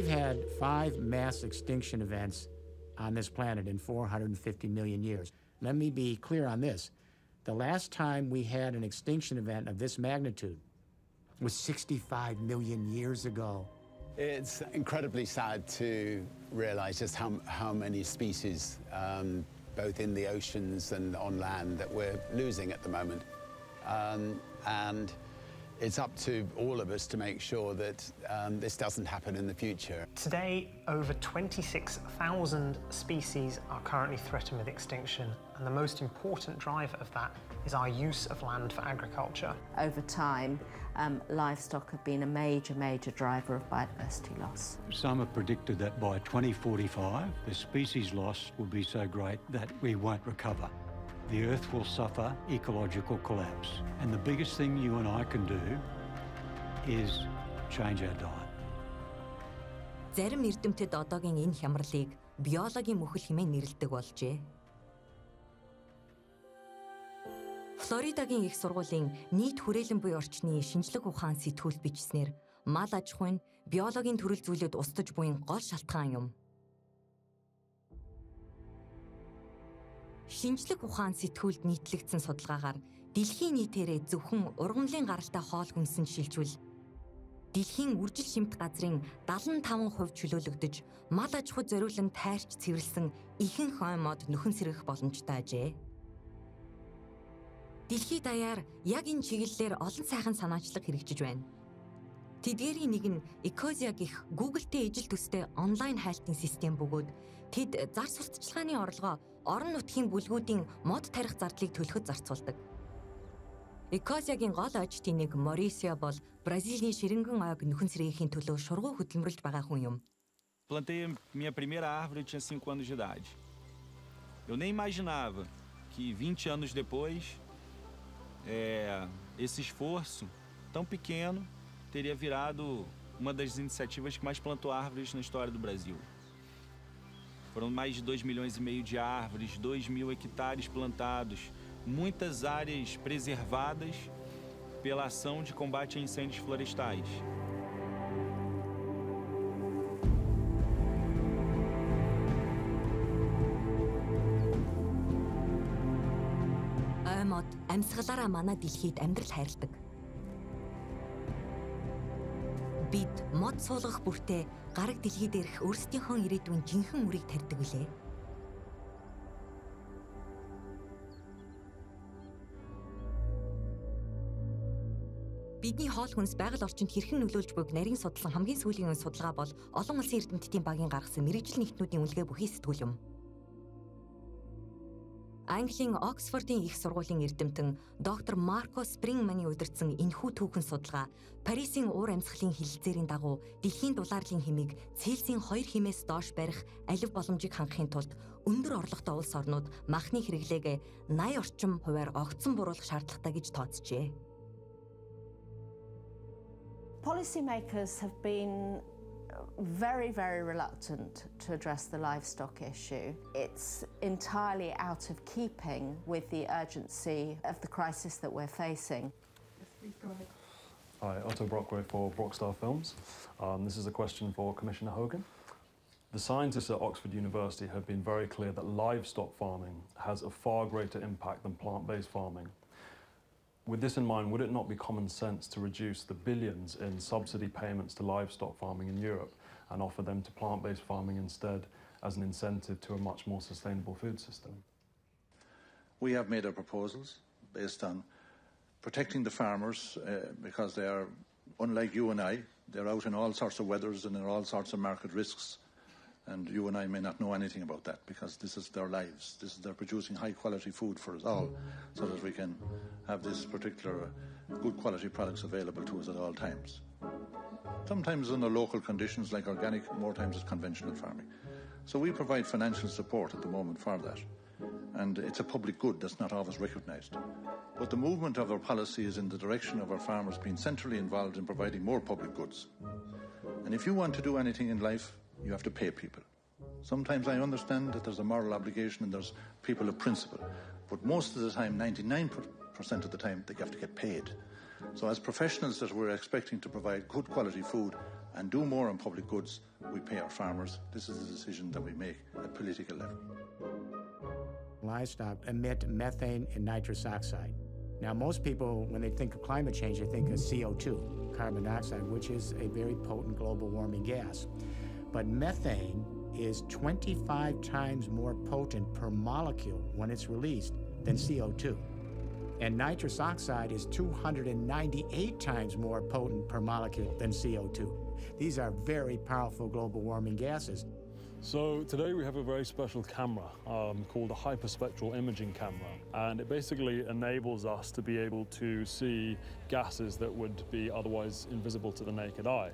had 5 mass extinction events on this planet in 450 million years. Let me be clear on this. The last time we had an extinction event of this magnitude was 65 million years ago. It's incredibly sad to realize just how many species, both in the oceans and on land, that we're losing at the moment. And It's up to all of us to make sure that this doesn't happen in the future. Today, over 26,000 species are currently threatened with extinction, and the most important driver of that is our use of land for agriculture. Over time, livestock have been a major driver of biodiversity loss. Some have predicted that by 2045, the species loss will be so great that we won't recover. The Earth will suffer ecological collapse. And the biggest thing you and I can do is change our diet. Зарим эрдэмтэд одоогийн энэ хямралыг биологийн мөхөл хэмээн нэрлэдэг болжээ. Флоридагийн их сургуулийн нийт хүрээлэн буй орчны шинжлэх ухаан сэтгүүл бичснээр мал аж ахуйн биологийн төрөл зүйлүүд устж буйн гол шалтгаан юм. Шинжлэх ухаан сэтгүүлд нийтлэгдсэн судалгаагаар дэлхийн нийтээрээ зөвхөн ургамлын гаралтай хоол хүнс нь шилжүүл дэлхийн үржил шимт газрын 75% чөлөөлөгдөж мал аж ахуй зориулан тайрч цэвэрлсэн ихэнх хой мод нөхөн сэргэх боломжтой ажээ. Дэлхийд даяар яг энэ чиглэлээр олон сайхан санаачлаг хэрэгжиж байна. Тэдгээрийн нэг нь Ikaria гэх Google-тэй ижил төстэй онлайн хайлтын систем бөгөөд тэд зар сурталчилгааны орлогоо орон нутгийн бүлгүүдийн мод тарих зардлыг төлөхөд зарцуулдаг. Ikaria-гийн гол очдын нэг Mauricio бол Бразилийн ширэнгэн ойг нөхөн сэргээхийн төлөө шургуу хөдөлмөрлж байгаа хүн юм. Plantei minha primeira árvore eu tinha 5 anos de idade. Eu nem imaginava que 20 anos depois esse esforço tão pequeno teria virado uma das iniciativas que mais plantou árvores na história do Brasil. Foram mais de 2,5 milhões de árvores, 2.000 hectares plantados, muitas áreas preservadas pela ação de combate a incêndios florestais. Аймод амьсгалаараа манай дэлхийд амьдрал хайрладаг. Бид мод суулгах бүртээ гараг дэлхий дээрх өөрсдийнхөө ирээдүйн жинхэнэ үрийг тарьдаг билээ. Бидний хоол хүнс байгаль орчинд хэрхэн нөлөөлж буйг нарийн судлан хамгийн сүүлийн судалгаа бол олон улсын эрдэмтдийн багийн гаргасан мэрэгжил нэгтнүүдийн үнэлгээ бүхий сэтгүүл юм. Английн Оксфордын их сургуулийн эрдэмтэн доктор Маркос Прингманны удирдсан энэхүү түүхэн судалгаа Парисын уур амьсгалын хилэлцээрийн дагуу дэлхийн дулаарлын хэмийг Цельсийн 2 хэмээс доош барих алив боломжийг хангахын тулд өндөр орлоготой улс орнууд махны хэрэглээг 80 орчим хувиар огцон буруулах шаардлагатай гэж тооцжээ. Policymakers have been very reluctant to address the livestock issue. It's entirely out of keeping with the urgency of the crisis that we're facing. Hi, Otto Brockgrove for Brockstar Films. This is a question for Commissioner Hogan. The scientists at Oxford University have been very clear that livestock farming has a far greater impact than plant-based farming. With this in mind, would it not be common sense to reduce the billions in subsidy payments to livestock farming in Europe and offer them to plant-based farming instead as an incentive to a much more sustainable food system? We have made our proposals based on protecting the farmers because they are, unlike you and I, they're out in all sorts of weathers and in all sorts of market risks. And you and I may not know anything about that because this is their lives. This is they're producing high-quality food for us all so that we can have this particular good-quality products available to us at all times. Sometimes under local conditions like organic, more times it's conventional farming. So we provide financial support at the moment for that. And it's a public good that's not always recognised. But the movement of our policy is in the direction of our farmers being centrally involved in providing more public goods. And if you want to do anything in life, you have to pay people. Sometimes I understand that there's a moral obligation and there's people of principle, but most of the time, 99% of the time, they have to get paid. So as professionals that we're expecting to provide good quality food and do more on public goods, we pay our farmers. This is the decision that we make at political level. Livestock emit methane and nitrous oxide. Now, most people, when they think of climate change, they think of CO2, carbon dioxide, which is a very potent global warming gas. But methane is 25 times more potent per molecule when it's released than CO2. And nitrous oxide is 298 times more potent per molecule than CO2. These are very powerful global warming gases. So today we have a very special camera called a hyperspectral imaging camera, and it basically enables us to be able to see gases that would be otherwise invisible to the naked eye.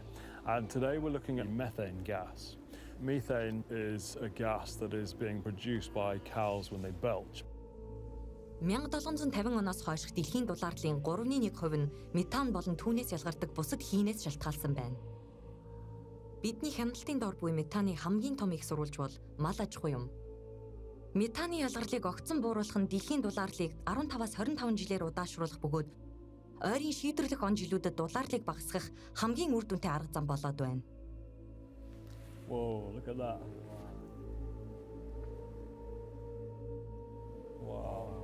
And today we're looking at methane gas. Methane is a gas that is being produced by cows when they belch. 1750 оноос хойш дэлхийн дулаарлын 3.1% нь метан болон түүнээс ялгардаг бусад хийнээс шалтгаалсан байна. Бидний хяналтын дор буй метаны хамгийн том их сурвалж бол мал аж ахуй юм. Метаны ялгарлыг огцон бууруулах нь дэлхийн дулаарлыг 15-25 жилээр удаашруулах бөгөөд ойрын шийдвэрлэх он жилүүдэд дулаарлыг багасгах хамгийн үр дүнтэй арга зам болоод байна. Whoa, look at that. Wow.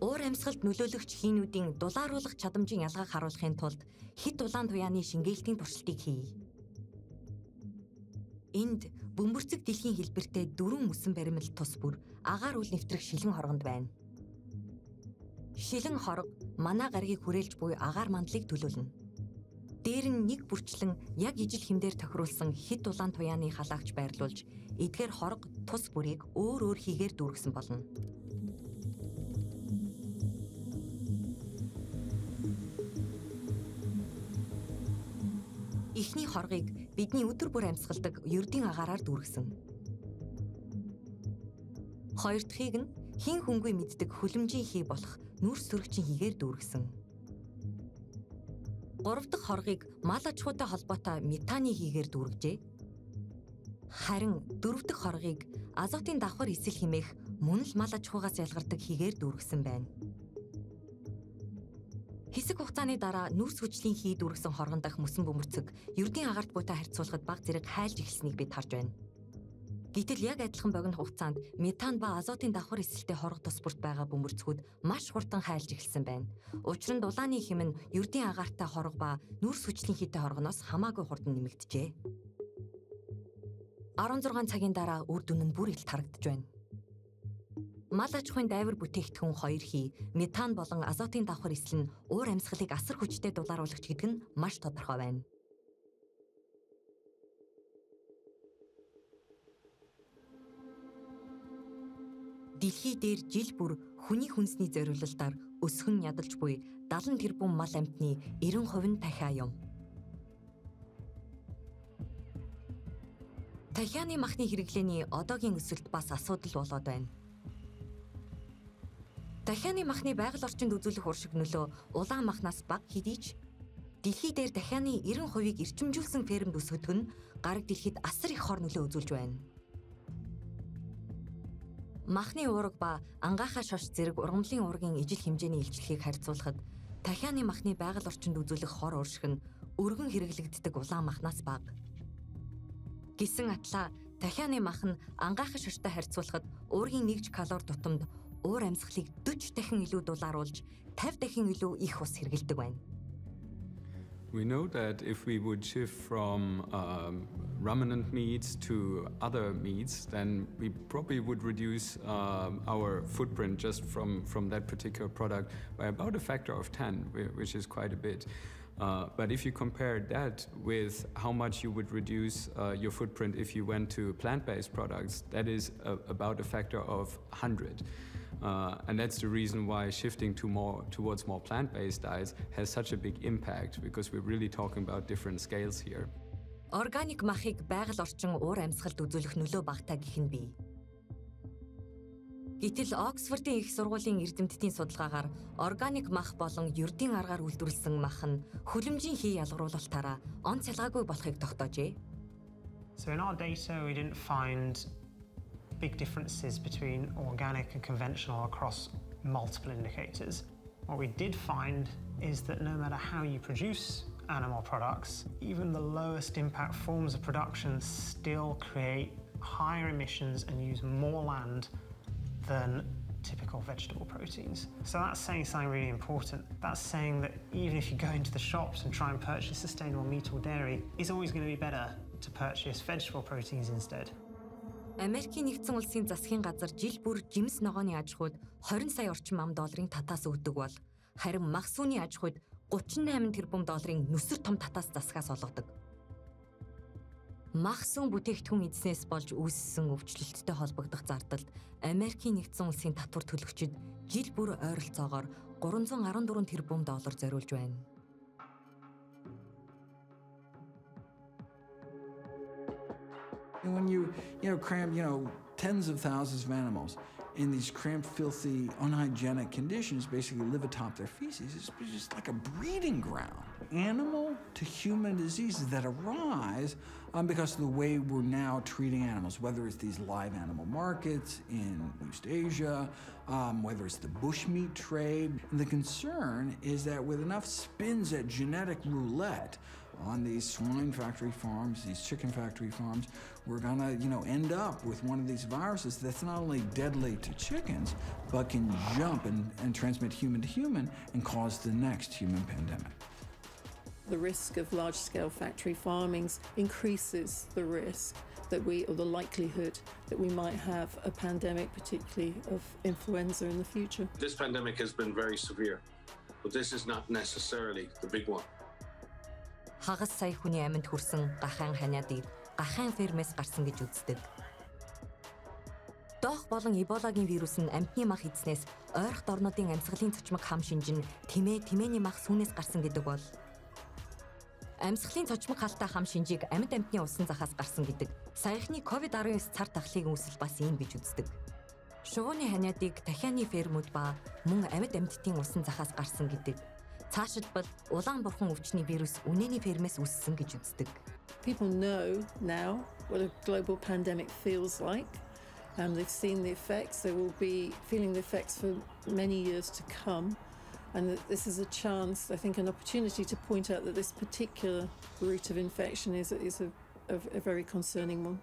Уур амьсгалд нөлөөлөгч хийнүүдийн дулааруулах чадамжийн ялгааг харуулахын тулд хэд улаан туяаны шингээлтийн туршилтыг хий. Энд бөмбөрцөг дэлхийн хэлбэртэй дөрвөн мөсөн баримл тус бүр агаар үл нэвтрэх шилэн хоргонд байна. Шилэн хорго манай гарагийг хүрээлж буй агаар мандлыг төлөөлнө. Дээр нь нэг бүрчлэн яг ижил хэмдээр тохируулсан хэд улаан туяаны халаагч байрлуулж, эдгээр хорго тус бүрийг өөр хийгээр дүүргэсэн болно. Эхний хоргыг бидний өдөр бүр амьсгалдаг ердийн агаараар дүүргэсэн. Хоёр дахьыг нь хин хөнгүй мэддэг хөлмжийн хий болох нүрс сөрөгчийн хийгээр дүүргэсэн. Гурав дахь хоргыг мал аж ахуйтай холбоотой метаны хийгээр дүүргэжээ. Харин дөрөв дэх хоргыг азотын давхар эсэл хэмээх мөн л мал аж ахуйгаас ялгардаг хийгээр дүүргэсэн байна. Хэсэг хугацааны дараа нүрс хүчлийн хий дүүргэсэн хоргон дах мөсөн бөмбөрцөг ердийн агаарт буйтай харьцуулахад баг зэрэг хайлж эхэлснийг бид харж байна. Гэтэл яг адилхан богино хугацаанд метан ба азотын давхар эсэлтэй хорго тус бүрт байгаа бөмбөрцгүүд маш хурдан хайлж эхэлсэн байна. Учир нь дулааны хэм нь ердийн агаартай хорго ба нүрс хүчлийн хийтэй хоргоноос хамаагүй хурдан нэмэгдэжээ. 16 цагийн дараа үр дүн нь бүр их тарагдж байна. Мал аж ахуйн дайвар бүтээгдэхүүн хоёр хий, метан болон азотын давхар эсэл нь уур амьсгалыг асар хүчтэй дулааруулагч гэдэг нь маш тодорхой байна. Дэлхий дээр жил бүр хүний хүнсний зориулалтаар өсгөн ядалж буй 70 тэрбум мал амьтны 90% нь тахиа юм. Тахианы махны хэрэглээний одоогийн өсөлт бас асуудал болоод байна. Дахианы махны байгаль орчинд үзүүлэх уршиг нөлөө улаан махнаас бага хэдий ч дэлхий дээр дахианы 90%-ийг эрчимжүүлсэн фермд өсгөдг нь гараг дэлхийд асар их хор нөлөө үзүүлж байна. Махны уураг ба ангаахаа шошц зэрэг ургамлын уургийн ижил хэмжээний илчлэгийг харьцуулахад дахианы махны байгаль орчинд үзүүлэх хор уршиг нь өргөн хэрэглэгддэг улаан махнаас бага. Гэсэн атлаа дахианы мах нь ангаахаа шоштой харьцуулахад уургийн 1 калори тутамд уур амьсгалыг 40 дахин илүү дулааруулж 50 дахин илүү их ус хэргэлдэг байна. We know that if we would shift from ruminant meats to other meats, then we probably would reduce our footprint just from that particular product by about a factor of 10, which is quite a bit. But if you compare that with how much you would reduce your footprint if you went to plant-based products, that is about a factor of 100. And that's the reason why shifting towards more plant-based diets has such a big impact, because we're really talking about different scales here. Organic махыг байгаль орчин уур амьсгалд үзүүлэх нөлөө багтаа гэх нь бий. Гэтэл Оксфордын их сургуулийн эрдэмтдийн судалгаагаар органик мах болон ердийн аргаар үйлдвэрлэсэн мах нь хөлмжийн хий ялгаруулалтаараа онц ялгаагүй болохыг тогтоожээ. So in our data we didn't find big differences between organic and conventional across multiple indicators. What we did find is that no matter how you produce animal products, even the lowest impact forms of production still create higher emissions and use more land than typical vegetable proteins. So that's saying something really important. That's saying that even if you go into the shops and try and purchase sustainable meat or dairy, it's always going to be better to purchase vegetable proteins instead. Америкийн нэгдсэн улсын засгийн газар жил бүр жимс ногооны аж ахуйд 20 сая орчим ам долларын татаас өгдөг бол харин мах сүний аж ахуйд 38 тэрбум долларын нүсэр том татаас засгаас олгодог. Мах сүн бүтээгдэхүүн эзнээс болж үүссэн өвчлөлттэй холбогдох зардалд Америкийн нэгдсэн улсын татвар төлөгчид жил бүр ойролцоогоор 314 тэрбум доллар зориулж байна. And when you cram, tens of thousands of animals in these cramped, filthy, unhygienic conditions basically live atop their feces, it's just like a breeding ground. Animal to human diseases that arise because of the way we're now treating animals, whether it's these live animal markets in East Asia, whether it's the bushmeat trade. And the concern is that with enough spins at genetic roulette, on these swine factory farms, these chicken factory farms, we're gonna, end up with one of these viruses that's not only deadly to chickens, but can jump and transmit human to human and cause the next human pandemic. The risk of large-scale factory farming increases the risk that the likelihood that we might have a pandemic, particularly of influenza in the future. This pandemic has been very severe, but this is not necessarily the big one. Хагас сая хүний аминд хүрсэн гахаан ханиадыг гахаан фермээс гарсан гэж үздэг. Дох болон Иболагийн вирус нь амьтны мах эзнээс ойрох орнуудын амьсгалын цочмог хам шинжин тэмээний мах сүнээс гарсан гэдэг бол амьсгалын цочмог халтай хам шинжийг амьтны усан захаас гарсан гэдэг. Саяхны COVID-19 цар тахлын үүсэл бас ийм гэж үздэг. Шувууны ханиадыг дахианы фермүүд ба мөн амьтны усан захаас гарсан гэдэг. People know now what a global pandemic feels like, and they've seen the effects. They will be feeling the effects for many years to come, and this is a chance, I think, an opportunity to point out that this particular route of infection is a very concerning one.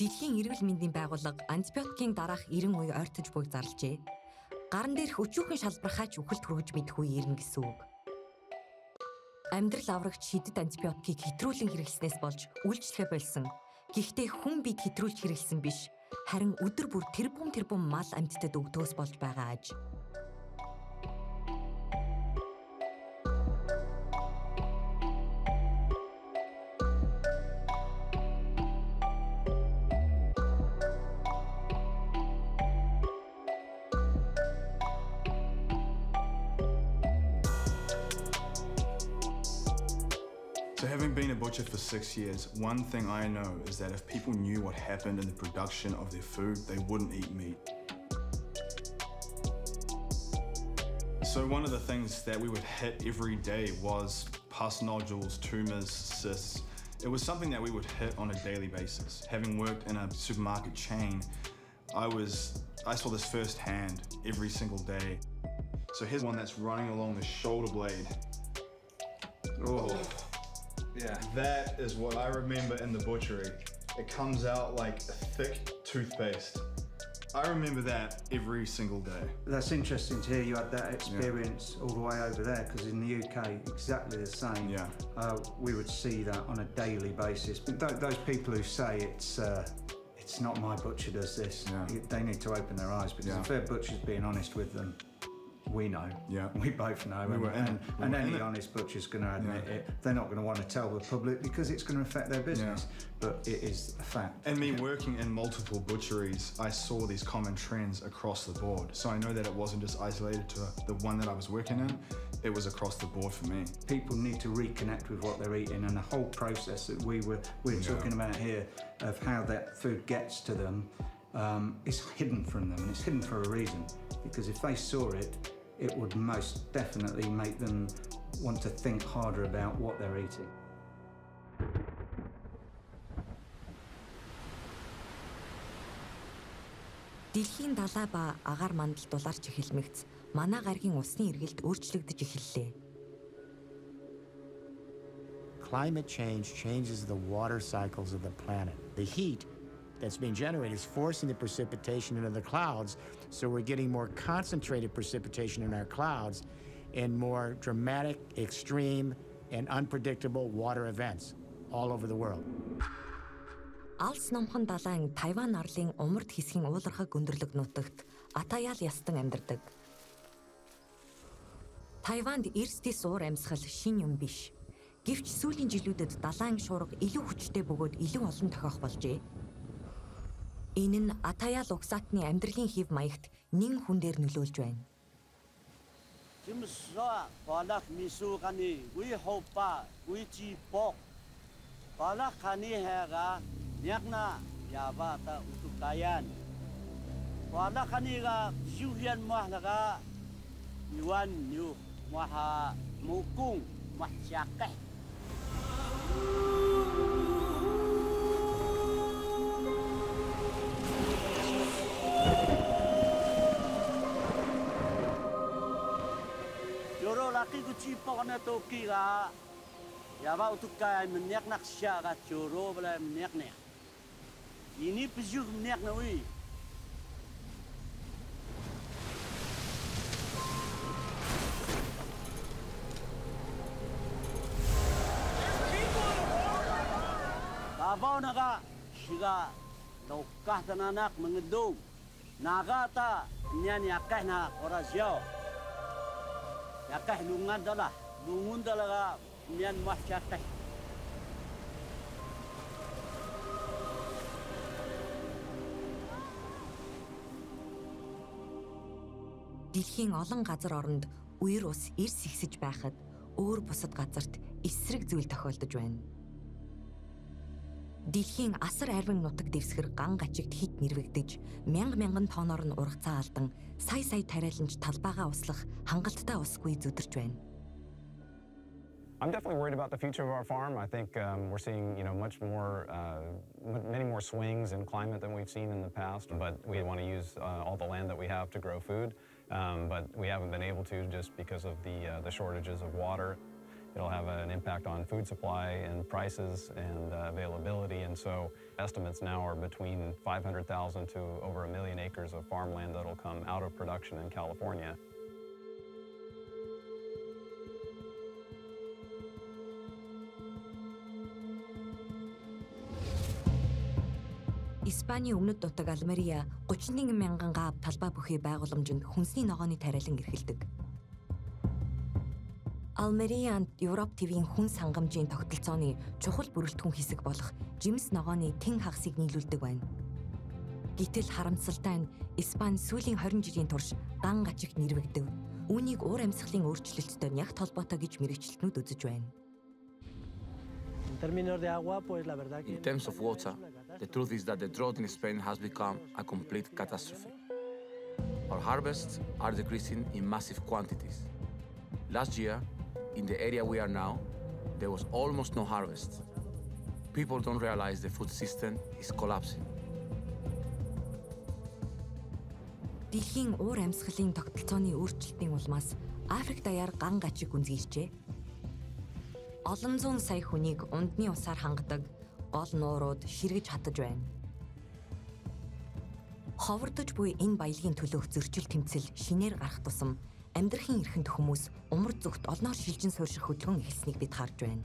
Дэлхийн эрүүл мэндийн байгууллага антибиотикын дараах 90 үе ойртож буй зарлжээ. Гарн дээрх өчүүхэн шалбархаач үхэлд хүргэж мэдхгүй ирнэ гэсэн үг. Амьдрал аврагч шидэд антибиотикийг хэтрүүлэн хэрэглэснээс болж үйлчлэгээ болсон. Гэхдээ хүн бид хэтрүүлж хэрэглэсэн биш, харин өдөр бүр тэрбум мал амьтдад өгдөөс болж байгаа аж. Being a butcher for 6 years, one thing I know is that if people knew what happened in the production of their food, they wouldn't eat meat. So one of the things that we would hit every day was pus nodules, tumours, cysts. It was something that we would hit on a daily basis. Having worked in a supermarket chain, I saw this firsthand every single day. So here's one that's running along the shoulder blade. Oh. Yeah, that is what I remember in the butchery. It comes out like a thick toothpaste. I remember that every single day. That's interesting to hear you had that experience all the way over there, because in the UK, exactly the same. Yeah. We would see that on a daily basis. But those people who say it's not my butcher does this, they need to open their eyes, because if their butcher's being honest with them, we know. Yeah. We both know. And any honest butcher's going to admit it. They're not going to want to tell the public because it's going to affect their business. Yeah. But it is a fact. And me working in multiple butcheries, I saw these common trends across the board. So I know that it wasn't just isolated to the one that I was working in. It was across the board for me. People need to reconnect with what they're eating, and the whole process that we're talking about here of how that food gets to them, it's hidden from them, and it's hidden for a reason. Because if they saw it, it would most definitely make them want to think harder about what they're eating. Дэлхийн далай ба агаар мандал дулаарч эхэлмэгц манай гаригийн усны эргэлт өөрчлөгдөж эхэллээ. Climate change changes the water cycles of the planet. The heat that's being generated is forcing the precipitation into the clouds, so we're getting more concentrated precipitation in our clouds and more dramatic, extreme, and unpredictable water events all over the world. Алс номхон далайн Тайван орлын умард хэсгийн уулархаг өндөрлөг нутагт атаяал ястан амьдардаг. Тайванд эрсдис уур амьсгал шин юм биш. Гэвч сүүлийн жилүүдэд далайн шуурга илүү хүчтэй бөгөөд илүү олон тохиох болжээ. Энэ нь атаяал угсаатны амьдралын хэв маягт нэн хүн дээр нөлөөлж байна. Дэлхийн олон газар оронд үер ус эрс ихсэж байхад өөр бусад газарт эсрэг зүйл тохиолдож байна. Дэлхийн асар арвин нутаг дэвсгэр ган гачигт хит нэрвэгдэж, мянга мянган тоноор нь ургацаа алдан, сая тарайланч талбайгаа услах хангалттай усгүй зүдэрч байна. I'm definitely worried about the future of our farm. I think we're seeing, much more, many more swings in climate than we've seen in the past. But we want to use all the land that we have to grow food. But we haven't been able to just because of the shortages of water. It'll have an impact on food supply and prices and availability. And so estimates now are between 500,000 to over 1 million acres of farmland that'll come out of production in California. Испани өмнөд нутаг Алмария 31,000 га талбай бүхий байгууламжинд хүнсний ногооны тариалан эрхэлдэг. Алмарианд Европ ТВ-ийн хүн сангамжийн тогтолцооны чухал бүрэлдэхүүн хэсэг болох жимс ногооны тэн хагасыг нийлүүлдэг байна. Гэтэл харамсалтай нь Испани сүүлийн 20 жилийн турш ган гачиг нэрвэгдэв. Үүнийг уур амьсгалын өөрчлөлттэй яг толботой гэж мэрэгчлэнүүд үзэж байна. In terms of water, the truth is that the drought in Spain has become a complete catastrophe. Our harvests are decreasing in massive quantities. Last year, in the area we are now, there was almost no harvest. People don't realize the food system is collapsing. Дэлхийн уур амьсгалын тогтолцооны өөрчлөлтийн улмаас Африк даяар ган гачиг гүнзгийчээ. Олон зуун сая хүнийг ундны усаар хангадаг гол нуурууд ширгэж хатаж байна. Ховардож буй энэ баялагын төлөөх зөрчил тэмцэл шинээр гарах тусам амьдрахын эрхэнд хүмүүс умар зүгт олноор шилжин суурших хөдөлгөөн эхэлснийг бид харж байна.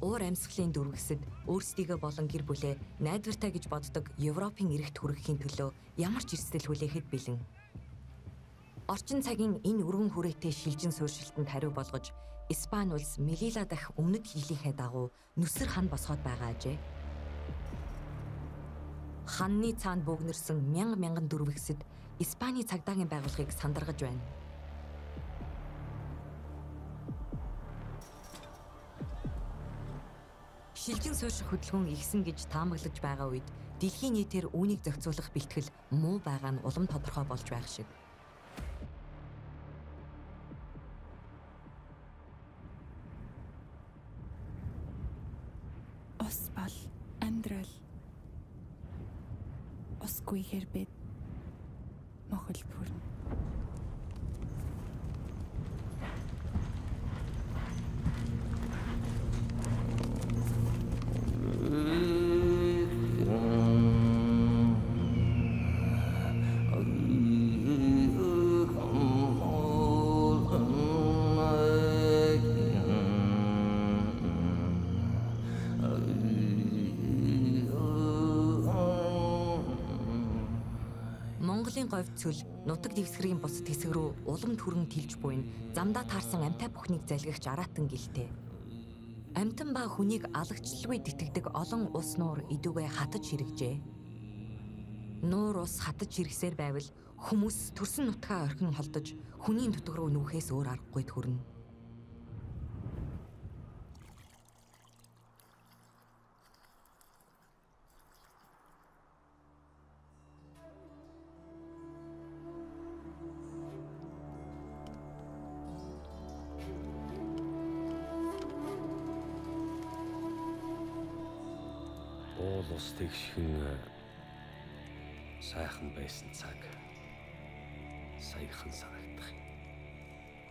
Уур амьсгалын дүрвэсэд өөрсдийгөө болон гэр бүлээ найдвартай гэж боддог Европын эрэгт хүрэхийн төлөө ямар ч эрсдэл хүлээхэд бэлэн. Орчин цагийн энэ өргөн хүрээтэй шилжин сууршилтанд хариу болгож Испани улс Мелила дах өмнөд хийлийнхээ дагуу нүсэр хан босгоод байгаа ажээ. Ханны цаанд бөөгнөрсөн мянга мянган дүрвэгсэд Испани цагдаагийн байгууллагыг сандаргаж байна. Шилжин суурших хөдөлгөөн ихсэн гэж таамаглаж байгаа үед дэлхийн нийтээр үүнийг зохицуулах бэлтгэл муу байгаа нь улам тодорхой болж байх шиг. Үгүй хэрбэд мохол бүрэн. Уулын говь цөл, нутаг дэвсгэрийн бусад хэсэг рүү уламд хүрэн тэлж буйна. Замдаа таарсан амьтай бүхнийг залгигч араатан гэлтэй. Амьтан ба хүнийг алагчлалгүй дитгдэг олон ус нуур идүүгээ хатаж хэрэгжээ. Нуур ус хатаж хэрэгсээр байвал хүмүүс төрсөн нутгаа орхин холдож хүний дутг руу нүүхээс өөр аргагүй төрнө. Тэгшхэн сайхан байсан цаг саяхан санагдах.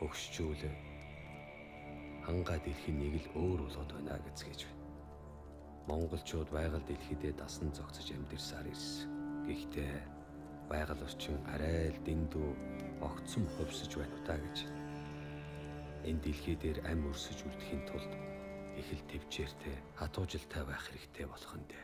Өгшчүүл хангаа дэлхийн нэг л өөр болоод байна гэж байна. Монголчууд байгаль дэлхийдээ дасан зогцож амьдэрсаар ирсэн. Гэхдээ байгаль орчин арай л дэндүү огцом хувьсж байна удаа гэж. Энэ дэлхий дээр амь өрсөж үлдэхийн тулд их л төвчээртэй хатуужилтай байх хэрэгтэй болох нь дээ.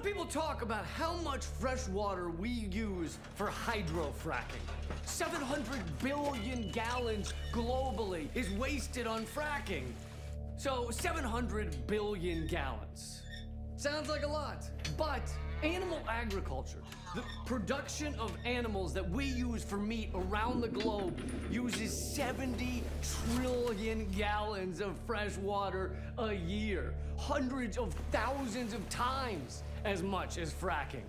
People talk about how much fresh water we use for hydrofracking. 700 billion gallons globally is wasted on fracking. So 700 billion gallons. Sounds like a lot, but animal agriculture, the production of animals that we use for meat around the globe uses 70 trillion gallons of fresh water a year, hundreds of thousands of times as much as fracking.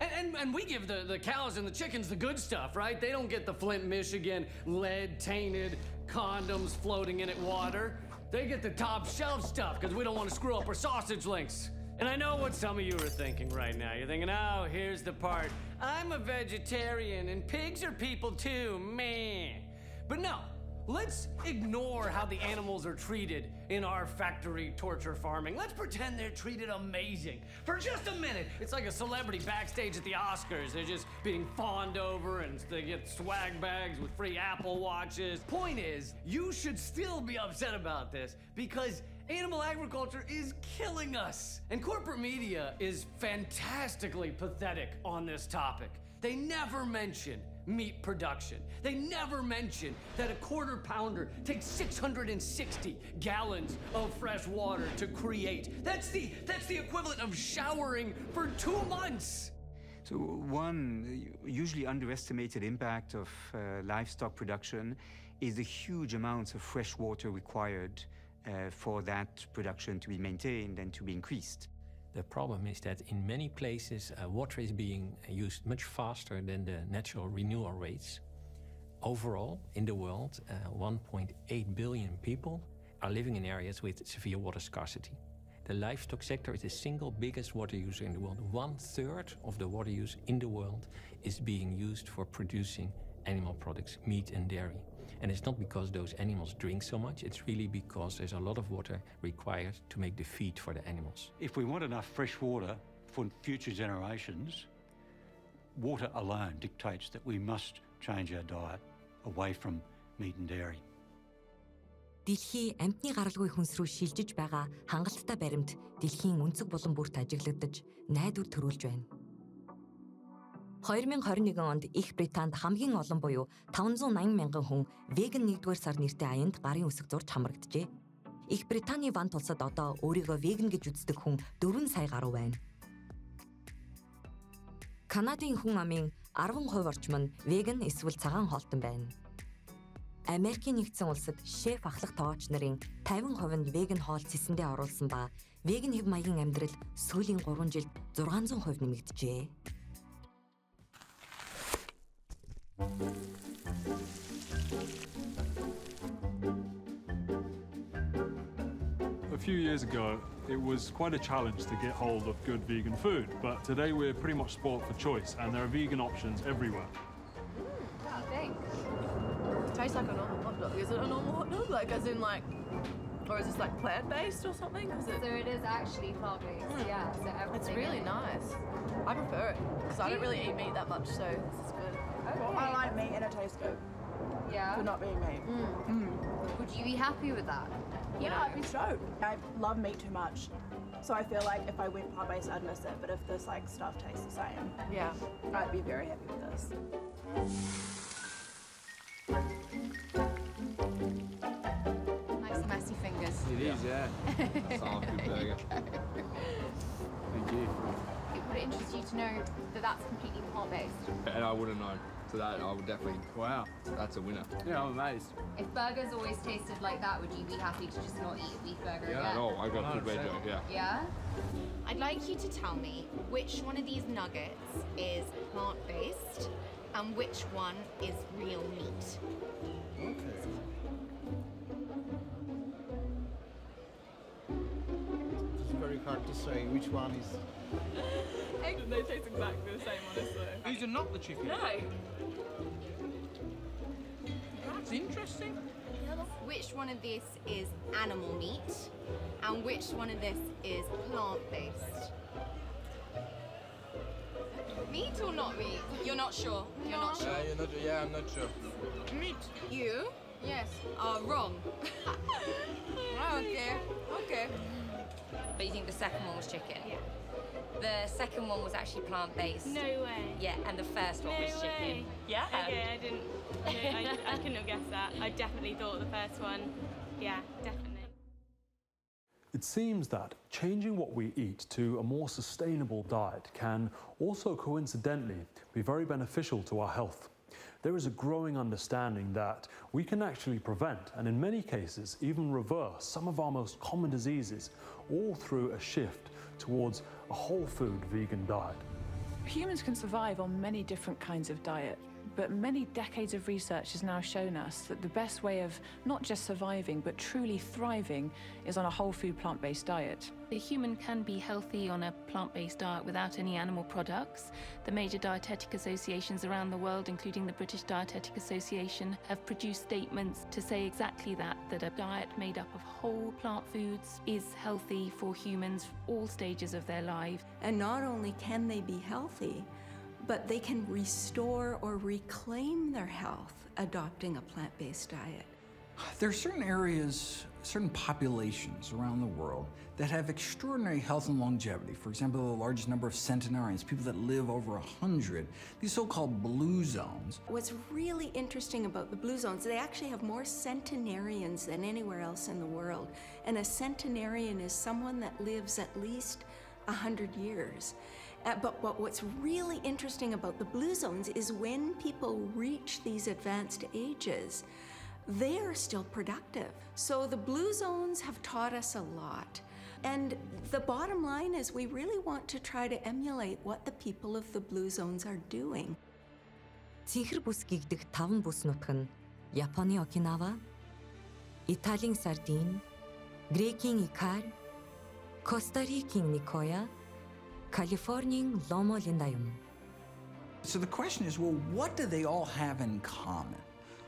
And we give the cows and the chickens the good stuff, right? They don't get the Flint, Michigan, lead-tainted condoms floating in it water. They get the top-shelf stuff because we don't want to screw up our sausage links. And I know what some of you are thinking right now. You're thinking, oh, here's the part. I'm a vegetarian and pigs are people too, meh. But no, let's ignore how the animals are treated in our factory torture farming. Let's pretend they're treated amazing for just a minute. It's like a celebrity backstage at the Oscars. They're just being fawned over and they get swag bags with free Apple watches. Point is, you should still be upset about this because animal agriculture is killing us. And corporate media is fantastically pathetic on this topic. They never mention meat production. They never mention that a quarter pounder takes 660 gallons of fresh water to create. That's the equivalent of showering for 2 months. So one usually underestimated impact of livestock production is the huge amounts of fresh water required for that production to be maintained and to be increased. The problem is that in many places water is being used much faster than the natural renewal rates. Overall, in the world, 1.8 billion people are living in areas with severe water scarcity. The livestock sector is the single biggest water user in the world. 1/3 of the water use in the world is being used for producing animal products, meat and dairy. And it's not because those animals drink so much, it's really because there's a lot of water required to make the feed for the animals. If we want enough fresh water for future generations, water alone dictates that we must change our diet away from meat and dairy. Дэлхий амьтны гаралгүй хүнс рүү шилжиж байгаа хангалттай баримт дэлхийн өнцөг булан бүрт ажиглагдж, найдвар төрүүлж байна. 2021 онд Их Британд хамгийн олон буюу 580,000 хүн веган 1-р сар нэртэй аянд гарын үсэг зурж хамрагджээ. Их Британий Вант улсад одоо өөрийгөө веган гэж үздэг хүн 4 сая гаруй байна. Канадын хүн амын 10% орчим нь веган эсвэл цагаан хоолтон байна. Америкийн нэгдсэн улсад шеф ахлах тоогч нарын 50% нь веган хоолт сэсэндээ оруулсан ба веган хэв маягийн амьдрал сүүлийн 3 жилд 600% нэмэгджээ. A few years ago, it was quite a challenge to get hold of good vegan food, but today we're pretty much spoilt for choice, and there are vegan options everywhere. Wow, thanks. It tastes like a normal hot dog. Is it a normal hot dog? Like, as in, like, or is this like plant-based or something? So it is actually plant-based, yeah. So it's really nice. I prefer it, because I don't really eat meat that much, so this is good. Okay. I like meat and it tastes good. Yeah. For not being meat. Mm. Mm. Would you be happy with that? Yeah, I'd be stoked. I love meat too much. So I feel like if I went plant-based, I'd miss it. But if this like stuff tastes the same, yeah, I'd be very happy with this. Nice messy fingers. It is, yeah. That's half a good burger. Thank you. Would it interest you to know that that's completely plant-based? And I wouldn't know. So that I would definitely. Wow, that's a winner. Yeah, I'm amazed. If burgers always tasted like that, would you be happy to just not eat a beef burger again? Yeah, no, I got a good burger. Yeah. Yeah. I'd like you to tell me which one of these nuggets is plant-based and which one is real meat. Okay. Very hard to say which one is. They taste exactly the same, honestly. These are not the chicken. No. That's interesting. Which one of this is animal meat, and which one of this is plant-based? Meat or not meat? You're not sure. No. You're not sure. Yeah, you're not sure. Yeah, I'm not sure. Meat. You? Yes. Are wrong. Oh, okay. Okay. But you think the second one was chicken? Yeah. The second one was actually plant-based. No way. Yeah, and the first one was chicken. Way. Yeah. Okay, I didn't. No, I couldn't have guessed that. I definitely thought the first one. Yeah, definitely. It seems that changing what we eat to a more sustainable diet can also coincidentally be very beneficial to our health. There is a growing understanding that we can actually prevent and in many cases even reverse some of our most common diseases, all through a shift towards a whole food vegan diet. Humans can survive on many different kinds of diet, but many decades of research has now shown us that the best way of not just surviving but truly thriving is on a whole food plant-based diet. The human can be healthy on a plant-based diet without any animal products. The major dietetic associations around the world, including the British Dietetic Association, have produced statements to say exactly that, that a diet made up of whole plant foods is healthy for humans all stages of their lives. And not only can they be healthy, but they can restore or reclaim their health adopting a plant-based diet. There are certain areas, certain populations around the world that have extraordinary health and longevity. For example, the largest number of centenarians, people that live over 100, these so-called blue zones. What's really interesting about the blue zones, they actually have more centenarians than anywhere else in the world. And a centenarian is someone that lives at least 100 years. But what's really interesting about the blue zones is when people reach these advanced ages, they are still productive. So the blue zones have taught us a lot. And the bottom line is we really want to try to emulate what the people of the blue zones are doing. Цэнхэр бүс гигдэх 5 бүс нутг нь Японы Окинава, Италийн Сардиния, Грекийн Икария, Коста-Рикийн Никоя, Californian Loma Linda. So the question is, well, what do they all have in common?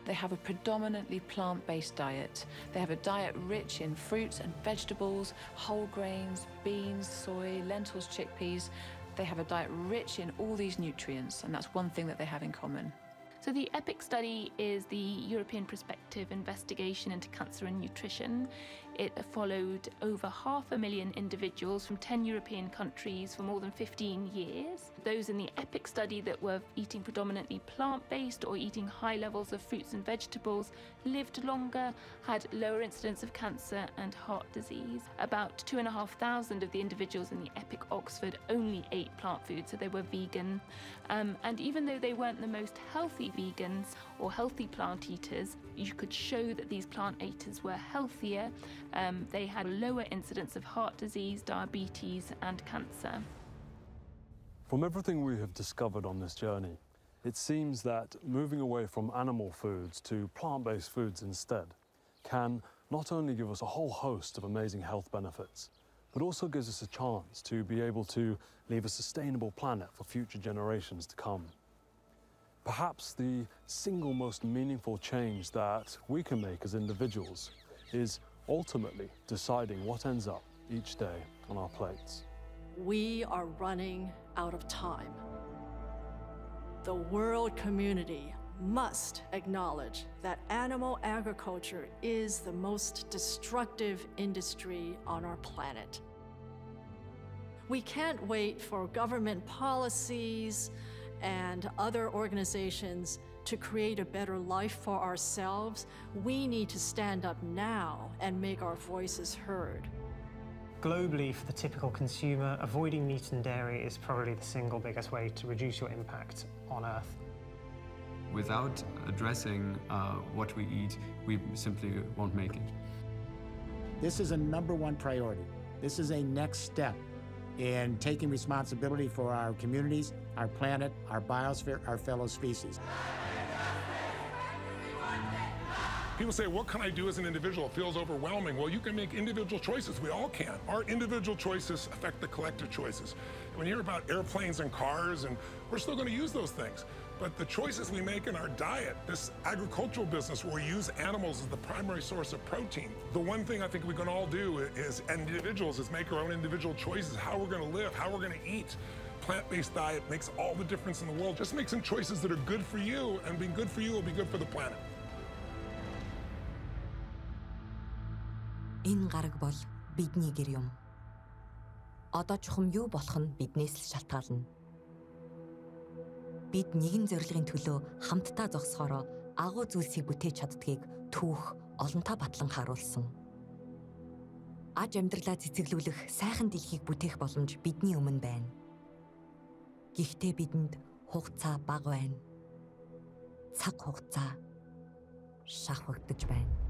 They have a predominantly plant-based diet. They have a diet rich in fruits and vegetables, whole grains, beans, soy, lentils, chickpeas. They have a diet rich in all these nutrients, and that's one thing that they have in common. So the EPIC study is the European Prospective Investigation into Cancer and Nutrition. It followed over 500,000 individuals from 10 European countries for more than 15 years. Those in the EPIC study that were eating predominantly plant-based or eating high levels of fruits and vegetables lived longer, had lower incidence of cancer and heart disease. About 2,500 of the individuals in the EPIC Oxford only ate plant food, so they were vegan. And even though they weren't the most healthy vegans or healthy plant eaters, you could show that these plant eaters were healthier. They had lower incidence of heart disease, diabetes, and cancer. From everything we have discovered on this journey, it seems that moving away from animal foods to plant-based foods instead can not only give us a whole host of amazing health benefits, but also gives us a chance to be able to leave a sustainable planet for future generations to come. Perhaps the single most meaningful change that we can make as individuals is ultimately deciding what ends up each day on our plates. We are running out of time. The world community must acknowledge that animal agriculture is the most destructive industry on our planet. We can't wait for government policies and other organizations to create a better life for ourselves. We need to stand up now and make our voices heard. Globally, for the typical consumer, avoiding meat and dairy is probably the single biggest way to reduce your impact on Earth. Without addressing what we eat, we simply won't make it. This is a number one priority. This is a next step in taking responsibility for our communities, our planet, our biosphere, our fellow species. People say, what can I do as an individual? It feels overwhelming. Well, you can make individual choices. We all can. Our individual choices affect the collective choices. When you hear about airplanes and cars, and we're still going to use those things, but the choices we make in our diet, this agricultural business where we use animals as the primary source of protein, the one thing I think we can all do is, as individuals, is make our own individual choices, how we're going to live, how we're going to eat. Plant-based diet makes all the difference in the world. Just make some choices that are good for you, and being good for you will be good for the planet. Энэ гараг бол бидний гэр юм. Одоо чухам юу болох нь биднээс л шалтгаална. Бид нэгэн зорилгын төлөө хамтдаа зогсохоор агуу зүйлсийг бүтээж чаддгийг түүх олонтаа батлан харуулсан. Аж амьдралаа цэцэглүүлэх сайхан дэлхийг бүтээх боломж бидний өмнө байна. Гэхдээ бидэнд хугацаа бага байна. Цаг хугацаа шахагдж байна.